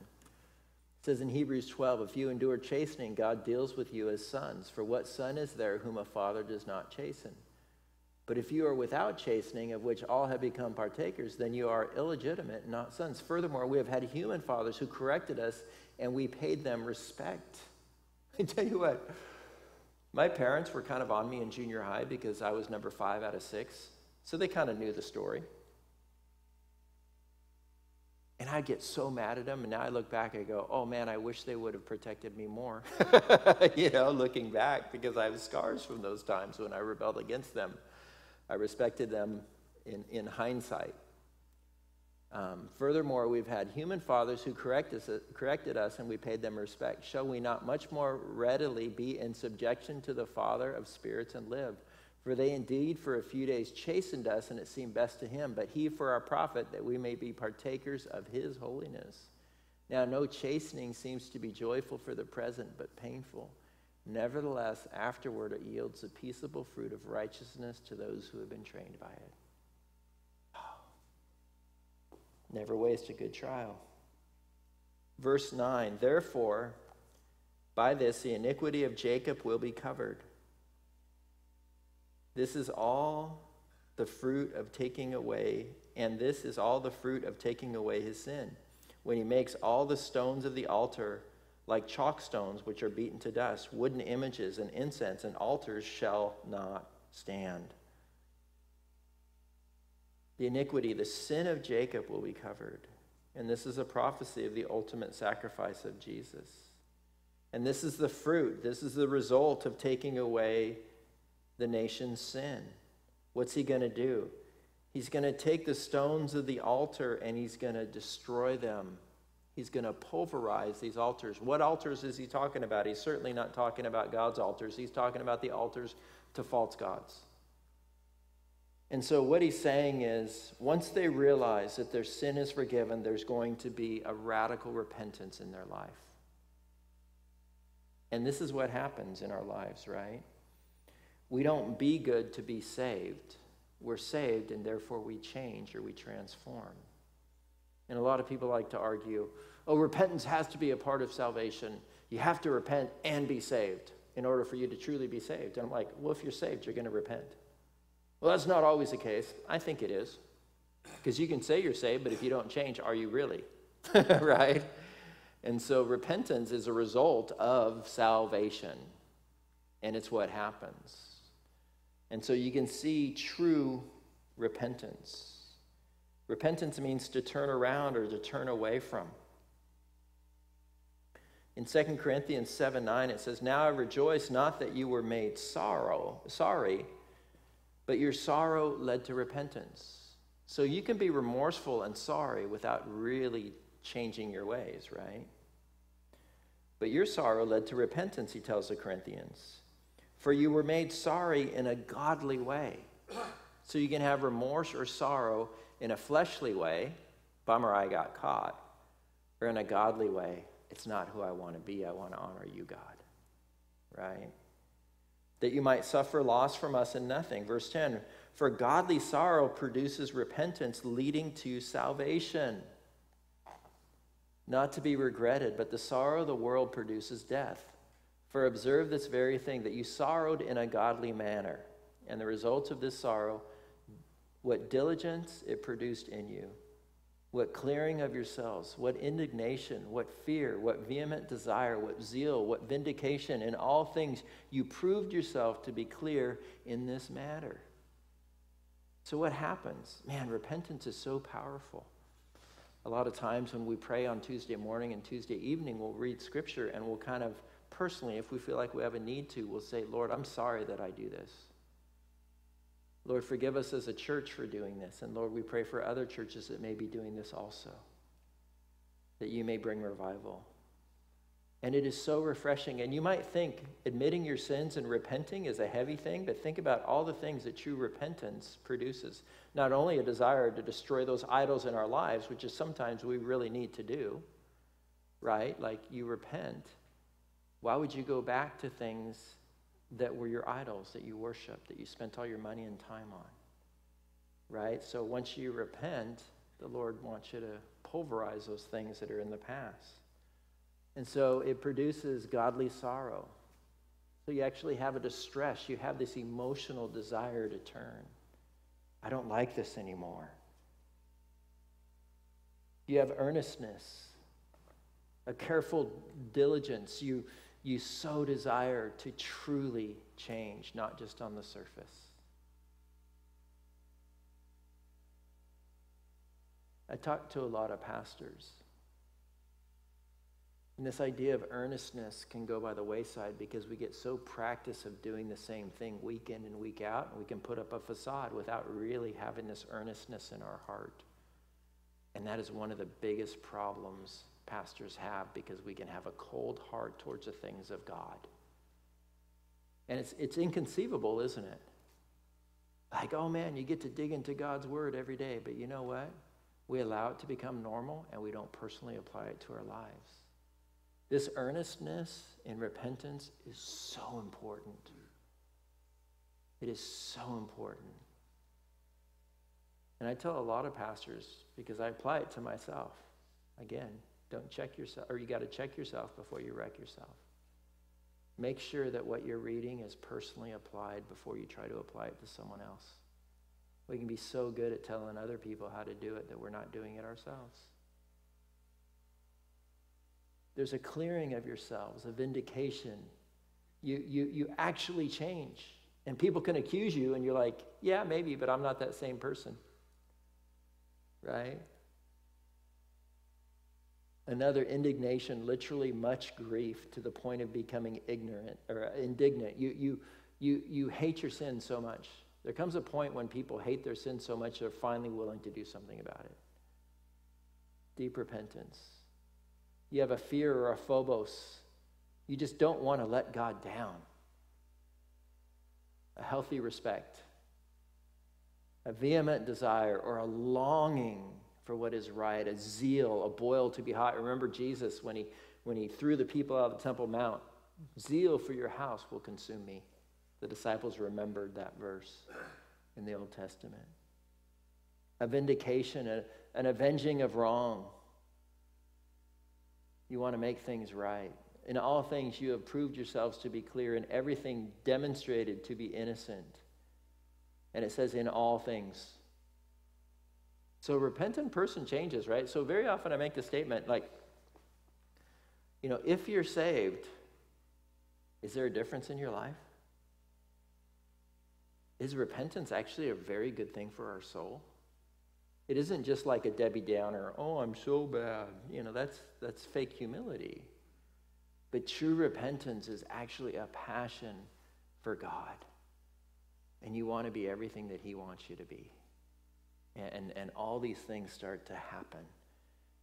It says in Hebrews 12, if you endure chastening, God deals with you as sons. For what son is there whom a father does not chasten? But if you are without chastening, of which all have become partakers, then you are illegitimate and not sons. Furthermore, we have had human fathers who corrected us, and we paid them respect. I tell you what, my parents were kind of on me in junior high because I was number 5 out of 6, so they kind of knew the story. And I get so mad at them, and now I look back and I go, oh man, I wish they would have protected me more, you know, looking back, because I have scars from those times when I rebelled against them. I respected them in hindsight. Furthermore, we've had human fathers who corrected us, and we paid them respect. Shall we not much more readily be in subjection to the Father of spirits and live? For they indeed for a few days chastened us, and it seemed best to him, but he for our profit, that we may be partakers of his holiness. Now no chastening seems to be joyful for the present, but painful. Nevertheless, afterward it yields the peaceable fruit of righteousness to those who have been trained by it. Oh. Never waste a good trial. Verse 9, therefore, by this the iniquity of Jacob will be covered. This is all the fruit of taking away, and this is all the fruit of taking away his sin. When he makes all the stones of the altar like chalk stones which are beaten to dust, wooden images and incense and altars shall not stand. The iniquity, the sin of Jacob will be covered. And this is a prophecy of the ultimate sacrifice of Jesus. And this is the fruit, this is the result of taking away the nation's sin. What's he going to do? He's going to take the stones of the altar and he's going to destroy them. He's going to pulverize these altars. What altars is he talking about? He's certainly not talking about God's altars. He's talking about the altars to false gods. And so what he's saying is, once they realize that their sin is forgiven, there's going to be a radical repentance in their life. And this is what happens in our lives, right? We don't be good to be saved. We're saved, and therefore we change or we transform. And a lot of people like to argue, oh, repentance has to be a part of salvation. You have to repent and be saved in order for you to truly be saved. And I'm like, well, if you're saved, you're going to repent. Well, that's not always the case. I think it is. Because you can say you're saved, but if you don't change, are you really? Right? And so repentance is a result of salvation. And it's what happens. And so you can see true repentance. Repentance means to turn around or to turn away from. In 2 Corinthians 7:9, it says, now I rejoice not that you were made sorry, but your sorrow led to repentance. So you can be remorseful and sorry without really changing your ways, right? But your sorrow led to repentance, he tells the Corinthians. For you were made sorry in a godly way. So you can have remorse or sorrow in a fleshly way, bummer, I got caught, or in a godly way, it's not who I want to be, I want to honor you, God, right? That you might suffer loss from us in nothing. Verse 10, for godly sorrow produces repentance leading to salvation, not to be regretted, but the sorrow of the world produces death. For observe this very thing, that you sorrowed in a godly manner, and the results of this sorrow, what diligence it produced in you, what clearing of yourselves, what indignation, what fear, what vehement desire, what zeal, what vindication, in all things you proved yourself to be clear in this matter. So what happens? Man, repentance is so powerful. A lot of times when we pray on Tuesday morning and Tuesday evening, we'll read scripture and we'll kind of personally, if we feel like we have a need to, we'll say, Lord, I'm sorry that I do this. Lord, forgive us as a church for doing this. And Lord, we pray for other churches that may be doing this also, that you may bring revival. And it is so refreshing. And you might think admitting your sins and repenting is a heavy thing, but think about all the things that true repentance produces. Not only a desire to destroy those idols in our lives, which is sometimes we really need to do, right? Like you repent. Why would you go back to things that were your idols, that you worshiped, that you spent all your money and time on, right? So once you repent, the Lord wants you to pulverize those things that are in the past. And so it produces godly sorrow. So you actually have a distress. You have this emotional desire to turn. I don't like this anymore. You have earnestness, a careful diligence. You so desire to truly change, not just on the surface. I talk to a lot of pastors. And this idea of earnestness can go by the wayside because we get so practiced of doing the same thing week in and week out, and we can put up a facade without really having this earnestness in our heart. And that is one of the biggest problems pastors have, because we can have a cold heart towards the things of God. And it's inconceivable, isn't it? Like, oh man, you get to dig into God's word every day, but you know what? We allow it to become normal and we don't personally apply it to our lives. This earnestness in repentance is so important. It is so important. And I tell a lot of pastors, because I apply it to myself. Again, don't check yourself, or you got to check yourself before you wreck yourself. Make sure that what you're reading is personally applied before you try to apply it to someone else. We can be so good at telling other people how to do it that we're not doing it ourselves. There's a clearing of yourselves, a vindication. You actually change. And people can accuse you, and you're like, yeah, maybe, but I'm not that same person. Right? Another, indignation, literally much grief to the point of becoming ignorant or indignant. You hate your sin so much. There comes a point when people hate their sin so much they're finally willing to do something about it. Deep repentance. You have a fear or a phobos. You just don't want to let God down. A healthy respect. A vehement desire or a longing for what is right, a zeal, a boil to be hot. Remember Jesus when he threw the people out of the Temple Mount. Zeal for your house will consume me. The disciples remembered that verse in the Old Testament. A vindication, an avenging of wrong. You want to make things right. In all things you have proved yourselves to be clear, and everything demonstrated to be innocent. And it says in all things. So a repentant person changes, right? So very often I make the statement like, you know, if you're saved, is there a difference in your life? Is repentance actually a very good thing for our soul? It isn't just like a Debbie Downer, oh, I'm so bad. You know, that's fake humility. But true repentance is actually a passion for God. And you want to be everything that he wants you to be. And all these things start to happen.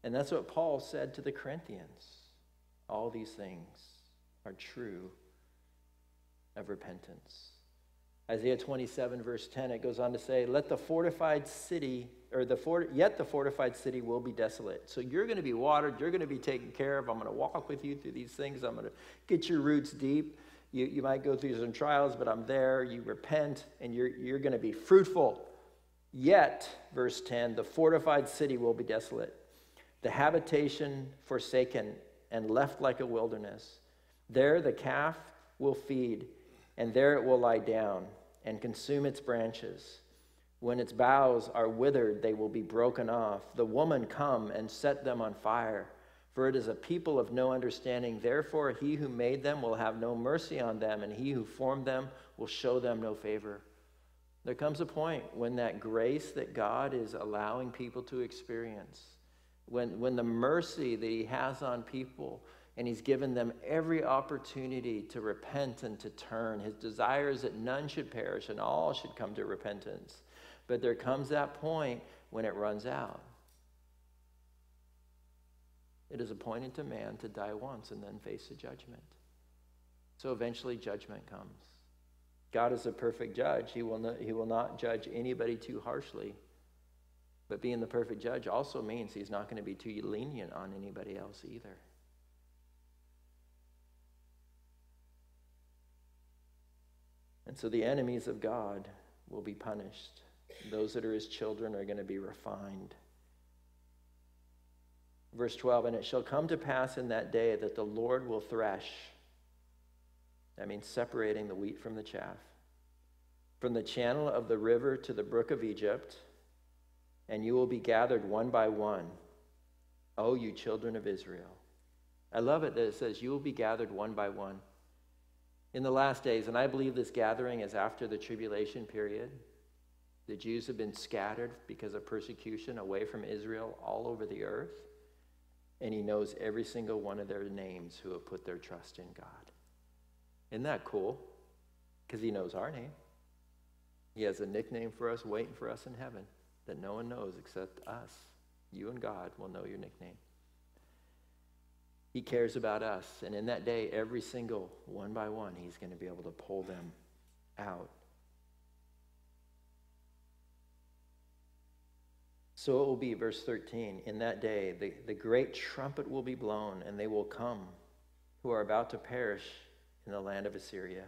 And that's what Paul said to the Corinthians. All these things are true of repentance. Isaiah 27, verse 10, it goes on to say, let the fortified city, yet the fortified city will be desolate. So you're going to be watered. You're going to be taken care of. I'm going to walk with you through these things. I'm going to get your roots deep. You might go through some trials, but I'm there. You repent, and you're going to be fruitful. Yet, verse 10, the fortified city will be desolate, the habitation forsaken and left like a wilderness. There the calf will feed, and there it will lie down and consume its branches. When its boughs are withered, they will be broken off. The woman come and set them on fire, for it is a people of no understanding. Therefore, he who made them will have no mercy on them, and he who formed them will show them no favor. There comes a point when that grace that God is allowing people to experience, when the mercy that he has on people, and he's given them every opportunity to repent and to turn. His desire is that none should perish and all should come to repentance. But there comes that point when it runs out. It is appointed to man to die once and then face the judgment. So eventually judgment comes. God is a perfect judge. He will not judge anybody too harshly. But being the perfect judge also means he's not going to be too lenient on anybody else either. And so the enemies of God will be punished. Those that are his children are going to be refined. Verse 12, and it shall come to pass in that day that the Lord will thresh. That means separating the wheat from the chaff. From the channel of the river to the brook of Egypt, and you will be gathered one by one, O you children of Israel. I love it that it says, you will be gathered one by one. In the last days, and I believe this gathering is after the tribulation period, the Jews have been scattered because of persecution away from Israel all over the earth, and he knows every single one of their names who have put their trust in God. Isn't that cool? Because he knows our name. He has a nickname for us waiting for us in heaven that no one knows except us. You and God will know your nickname. He cares about us. And in that day, every single one by one, he's going to be able to pull them out. So it will be, verse 13, in that day, the great trumpet will be blown, and they will come who are about to perish in the land of Assyria,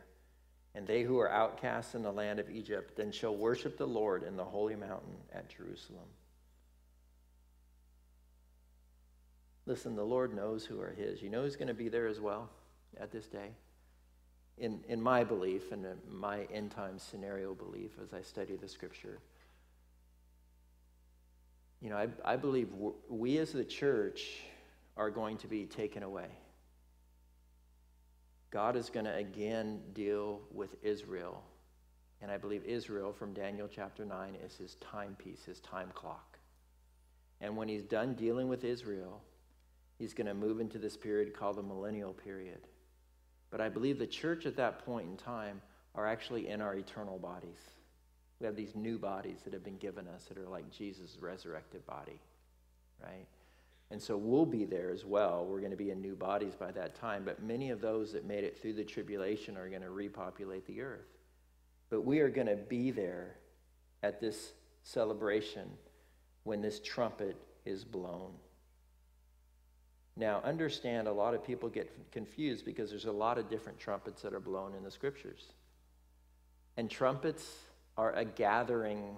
and they who are outcasts in the land of Egypt, then shall worship the Lord in the holy mountain at Jerusalem. Listen, the Lord knows who are his. You know who's going to be there as well at this day? In my belief, and in my end time scenario belief as I study the scripture, you know, I believe we as the church are going to be taken away. God is going to again deal with Israel. And I believe Israel, from Daniel chapter 9, is his timepiece, his time clock. And when he's done dealing with Israel, he's going to move into this period called the millennial period. But I believe the church at that point in time are actually in our eternal bodies. We have these new bodies that have been given us that are like Jesus' resurrected body, right? And so we'll be there as well. We're going to be in new bodies by that time. But many of those that made it through the tribulation are going to repopulate the earth. But we are going to be there at this celebration when this trumpet is blown. Now, understand, a lot of people get confused because there's a lot of different trumpets that are blown in the scriptures. And trumpets are a gathering.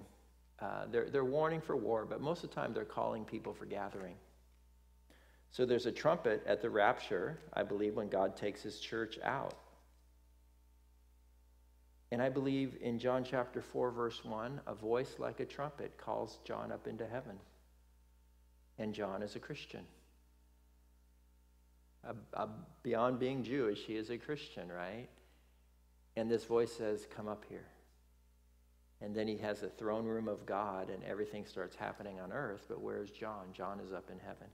They're warning for war, but most of the time they're calling people for gathering. So there's a trumpet at the rapture, I believe, when God takes his church out. And I believe in John chapter 4, verse 1, a voice like a trumpet calls John up into heaven. And John is a Christian. Beyond being Jewish, he is a Christian, right? And this voice says, come up here. And then he has the throne room of God, and everything starts happening on earth. But where's John? John is up in heaven.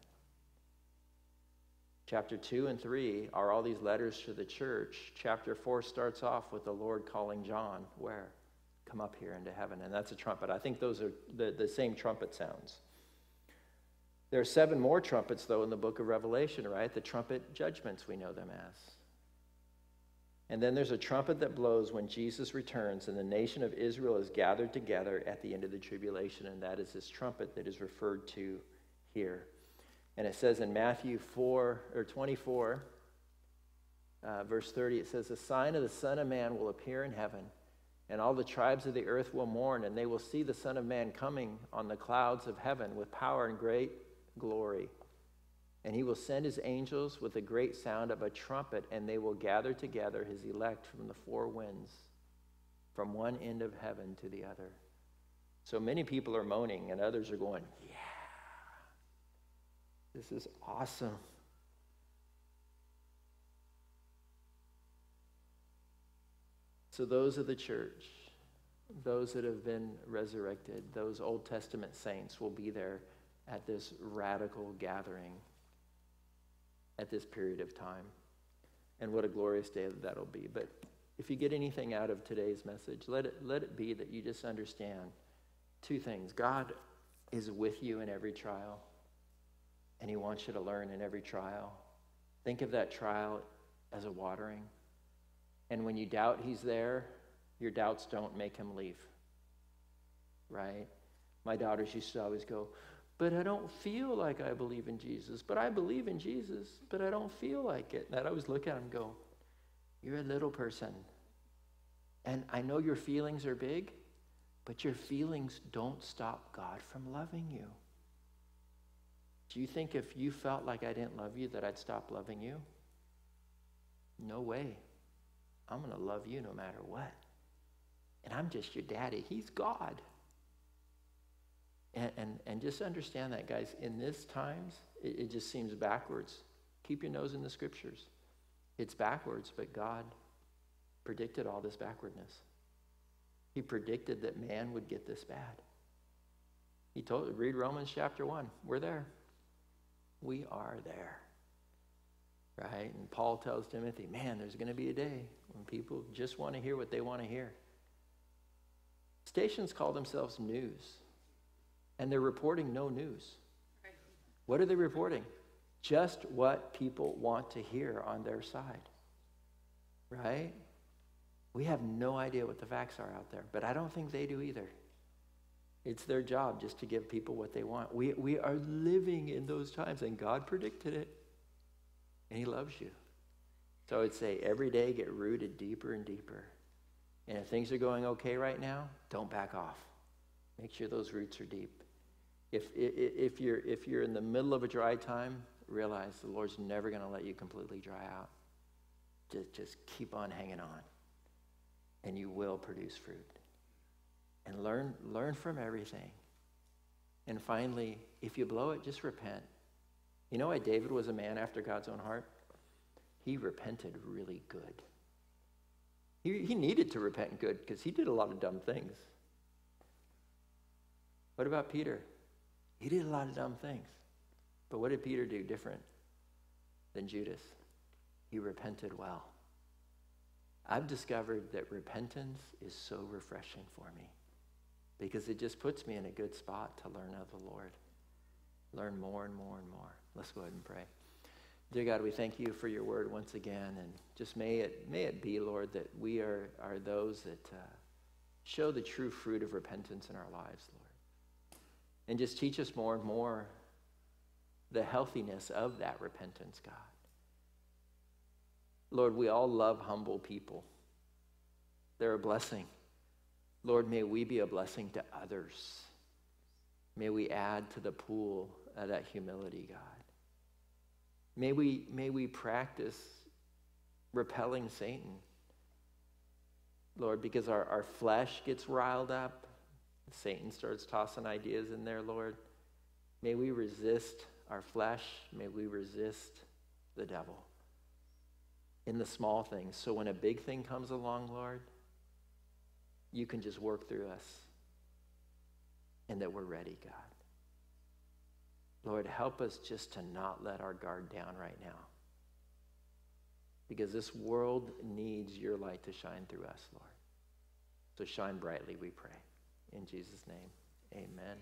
Chapter 2 and 3 are all these letters to the church. Chapter 4 starts off with the Lord calling John, where? Come up here into heaven. And that's a trumpet. I think those are the same trumpet sounds. There are 7 more trumpets, though, in the book of Revelation, right? The trumpet judgments, we know them as. And then there's a trumpet that blows when Jesus returns, and the nation of Israel is gathered together at the end of the tribulation, and that is this trumpet that is referred to here. And it says in Matthew 24, verse 30, it says, the sign of the Son of Man will appear in heaven, and all the tribes of the earth will mourn, and they will see the Son of Man coming on the clouds of heaven with power and great glory. And he will send his angels with a great sound of a trumpet, and they will gather together his elect from the 4 winds, from one end of heaven to the other. So many people are moaning, and others are going, yeah. This is awesome. So those of the church, those that have been resurrected, those Old Testament saints will be there at this radical gathering at this period of time. And what a glorious day that'll be. But if you get anything out of today's message, let it be that you just understand 2 things. God is with you in every trial. And he wants you to learn in every trial. Think of that trial as a watering. And when you doubt he's there, your doubts don't make him leave. Right? My daughters used to always go, but I don't feel like I believe in Jesus. But I believe in Jesus, but I don't feel like it. And I'd always look at him and go, you're a little person. And I know your feelings are big, but your feelings don't stop God from loving you. Do you think if you felt like I didn't love you that I'd stop loving you? No way. I'm going to love you no matter what. And I'm just your daddy. He's God. And just understand that, guys. In this times, it just seems backwards. Keep your nose in the scriptures. It's backwards, but God predicted all this backwardness. He predicted that man would get this bad. He told, read Romans chapter 1. We're there. We are there, right? And Paul tells Timothy, man, there's going to be a day when people just want to hear what they want to hear. Stations call themselves news, and they're reporting no news. What are they reporting? Just what people want to hear on their side, right? We have no idea what the facts are out there, but I don't think they do either. It's their job just to give people what they want. We are living in those times, and God predicted it, and he loves you. So I would say every day get rooted deeper and deeper. And if things are going okay right now, don't back off. Make sure those roots are deep. If you're in the middle of a dry time, realize the Lord's never going to let you completely dry out. Just keep on hanging on, and you will produce fruit. And learn from everything. And finally, if you blow it, just repent. You know why David was a man after God's own heart? He repented really good. He needed to repent good because he did a lot of dumb things. What about Peter? He did a lot of dumb things. But what did Peter do different than Judas? He repented well. I've discovered that repentance is so refreshing for me because it just puts me in a good spot to learn of the Lord. Learn more and more and more. Let's go ahead and pray. Dear God, we thank you for your word once again, and just may it be, Lord, that we are those that show the true fruit of repentance in our lives, Lord. And just teach us more and more the healthiness of that repentance, God. Lord, we all love humble people. They're a blessing. Lord, may we be a blessing to others. May we add to the pool of that humility, God. May we practice repelling Satan, Lord, because our flesh gets riled up. Satan starts tossing ideas in there, Lord. May we resist our flesh. May we resist the devil in the small things. So when a big thing comes along, Lord, you can just work through us and that we're ready, God. Lord, help us just to not let our guard down right now, because this world needs your light to shine through us, Lord. So shine brightly, we pray. In Jesus' name, amen.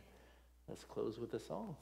Let's close with a song.